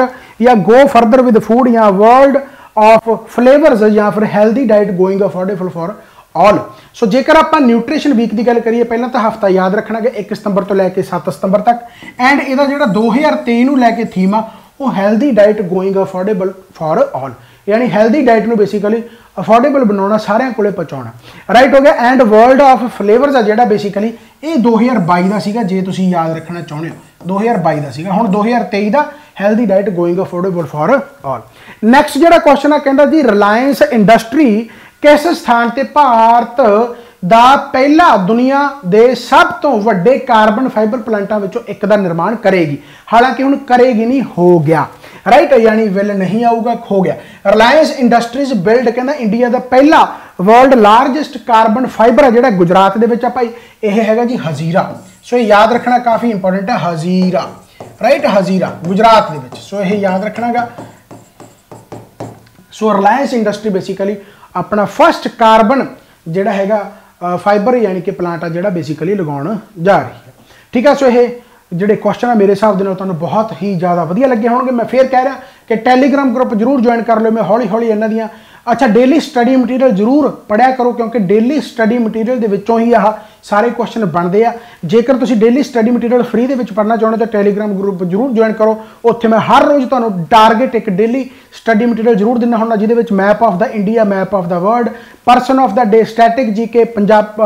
या गो फर्दर विद फूड या वर्ल्ड ऑफ फ्लेवर्स या फिर healthy diet going affordable for all. So जेकर आप न्यूट्रीशन वीक की गल करिए पहला तो हफ्ता याद रखना कि एक सितंबर तो लैके सत्त सितंबर तक एंड यदा जो दो हज़ार तेई में लैके थीम आ वो healthy diet going affordable for all यानी हैल्दी डाइट में बेसिकली अफोर्डेबल बनाना सारे को पहुँचाना। राइट हो गया। एंड वर्ल्ड ऑफ फ्लेवर्स है जोड़ा बेसिकली ये दो हज़ार बाई का सीगा जे तुम याद रखना चाहते हो दो हज़ार बाई का सीगा। हुण दो हज़ार तेई का healthy diet going affordable for all. Next जोड़ा क्वेश्चन है कहता जी रिलायंस इंडस्ट्री किस स्थान पर भारत का पहला दुनिया के सब तो वड्डे कार्बन फाइबर प्लांटा विचों एक का निर्माण करेगी। हालांकि हुण करेगी नहीं हो गया। राइट यानी विल नहीं आऊगा खो गया। रिलायंस इंडस्ट्रीज बिल्ड कहना इंडिया का पहला वर्ल्ड लार्जेस्ट कार्बन फाइबर है जोड़ा गुजरात के विच भाई यह हैगा जी हजीरा। सो याद रखना काफ़ी इंपोर्टेंट है हजीरा। राइट हजीरा गुजरात के विच। सो यह याद रखना गा। सो रिलायंस इंडस्ट्री बेसिकली अपना फर्स्ट कार्बन जोड़ा हैगा फाइबर यानी कि प्लांट आ जोड़ा बेसिकली लगाउण जा रही है। ठीक है। सो यह ਜਿਹੜੇ क्वेश्चन है मेरे हिसाब के तुहानूं बहुत ही ज़्यादा वधिया लगे होणगे। मैं फिर कह रहा कि टैलीग्राम ग्रुप जरूर ज्वाइन कर लो। मैं हौली हौली इन्हां दीआं अच्छा डेली स्टडी मटीरियल जरूर पढ़िया करो क्योंकि डेली स्टडी मटीरियल दे विच्चों ही आह सारे क्वेश्चन बनते हैं। जेकर तुसीं डेली स्टडी मटीरियल फ्री दे विच पढ़ना चाहुंदे तो टैलीग्राम ग्रुप जरूर ज्वाइन करो। उत्थे मैं हर रोज़ तुहानूं टारगेट एक डेली स्टडी मटीरियल जरूर दिंदा हुंदा जिहदे विच map of the India, map of the world, person of the day, static G K, Punjab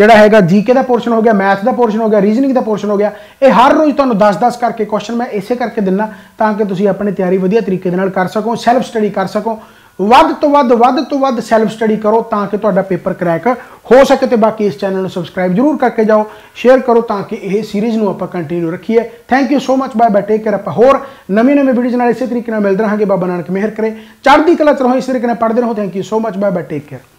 जोड़ा है जी के का पोर्शन हो गया, मैथ का पोर्शन हो गया, रीजनिंग का पोर्शन हो गया। ये हर रोज़ तुहानू दस दस करके क्वेश्चन मैं इसे करके दिना ताकि तुसीं अपनी तैयारी वधिया तरीके नाल कर सको, सैल्फ स्टडी कर सको। ਵੱਧ ਤੋਂ ਵੱਧ ਵੱਧ ਤੋਂ ਵੱਧ ਸੈਲਫ ਸਟੱਡੀ ਕਰੋ ਤਾਂ ਕਿ ਤੁਹਾਡਾ ਪੇਪਰ ਕਰੈਕ ਹੋ ਸਕੇ। ਤੇ ਬਾਕੀ ਇਸ ਚੈਨਲ ਨੂੰ ਸਬਸਕ੍ਰਾਈਬ ਜ਼ਰੂਰ ਕਰਕੇ ਜਾਓ, ਸ਼ੇਅਰ ਕਰੋ ਤਾਂ ਕਿ ਇਹ ਸੀਰੀਜ਼ ਨੂੰ ਆਪਾਂ ਕੰਟੀਨਿਊ ਰੱਖੀਏ। Thank you so much. Bye bye. Take care. ਆਪਾਂ ਹੋਰ ਨਵੀਂ ਨਵੀਂ ਵੀਡੀਓਜ਼ ਨਾਲ ਇਸੇ ਤਰੀਕੇ ਨਾਲ ਮਿਲਦੇ ਰਹਾਂਗੇ। ਬਾਬਾ ਨਾਨਕ ਮਿਹਰ ਕਰੇ, ਚੜ੍ਹਦੀ ਕਲਾ ਚ ਰਹੋ, ਇਸੇ ਤਰੀਕੇ ਨਾਲ ਪੜ੍ਹਦੇ ਰਹੋ। Thank you so much. Bye bye. Take care.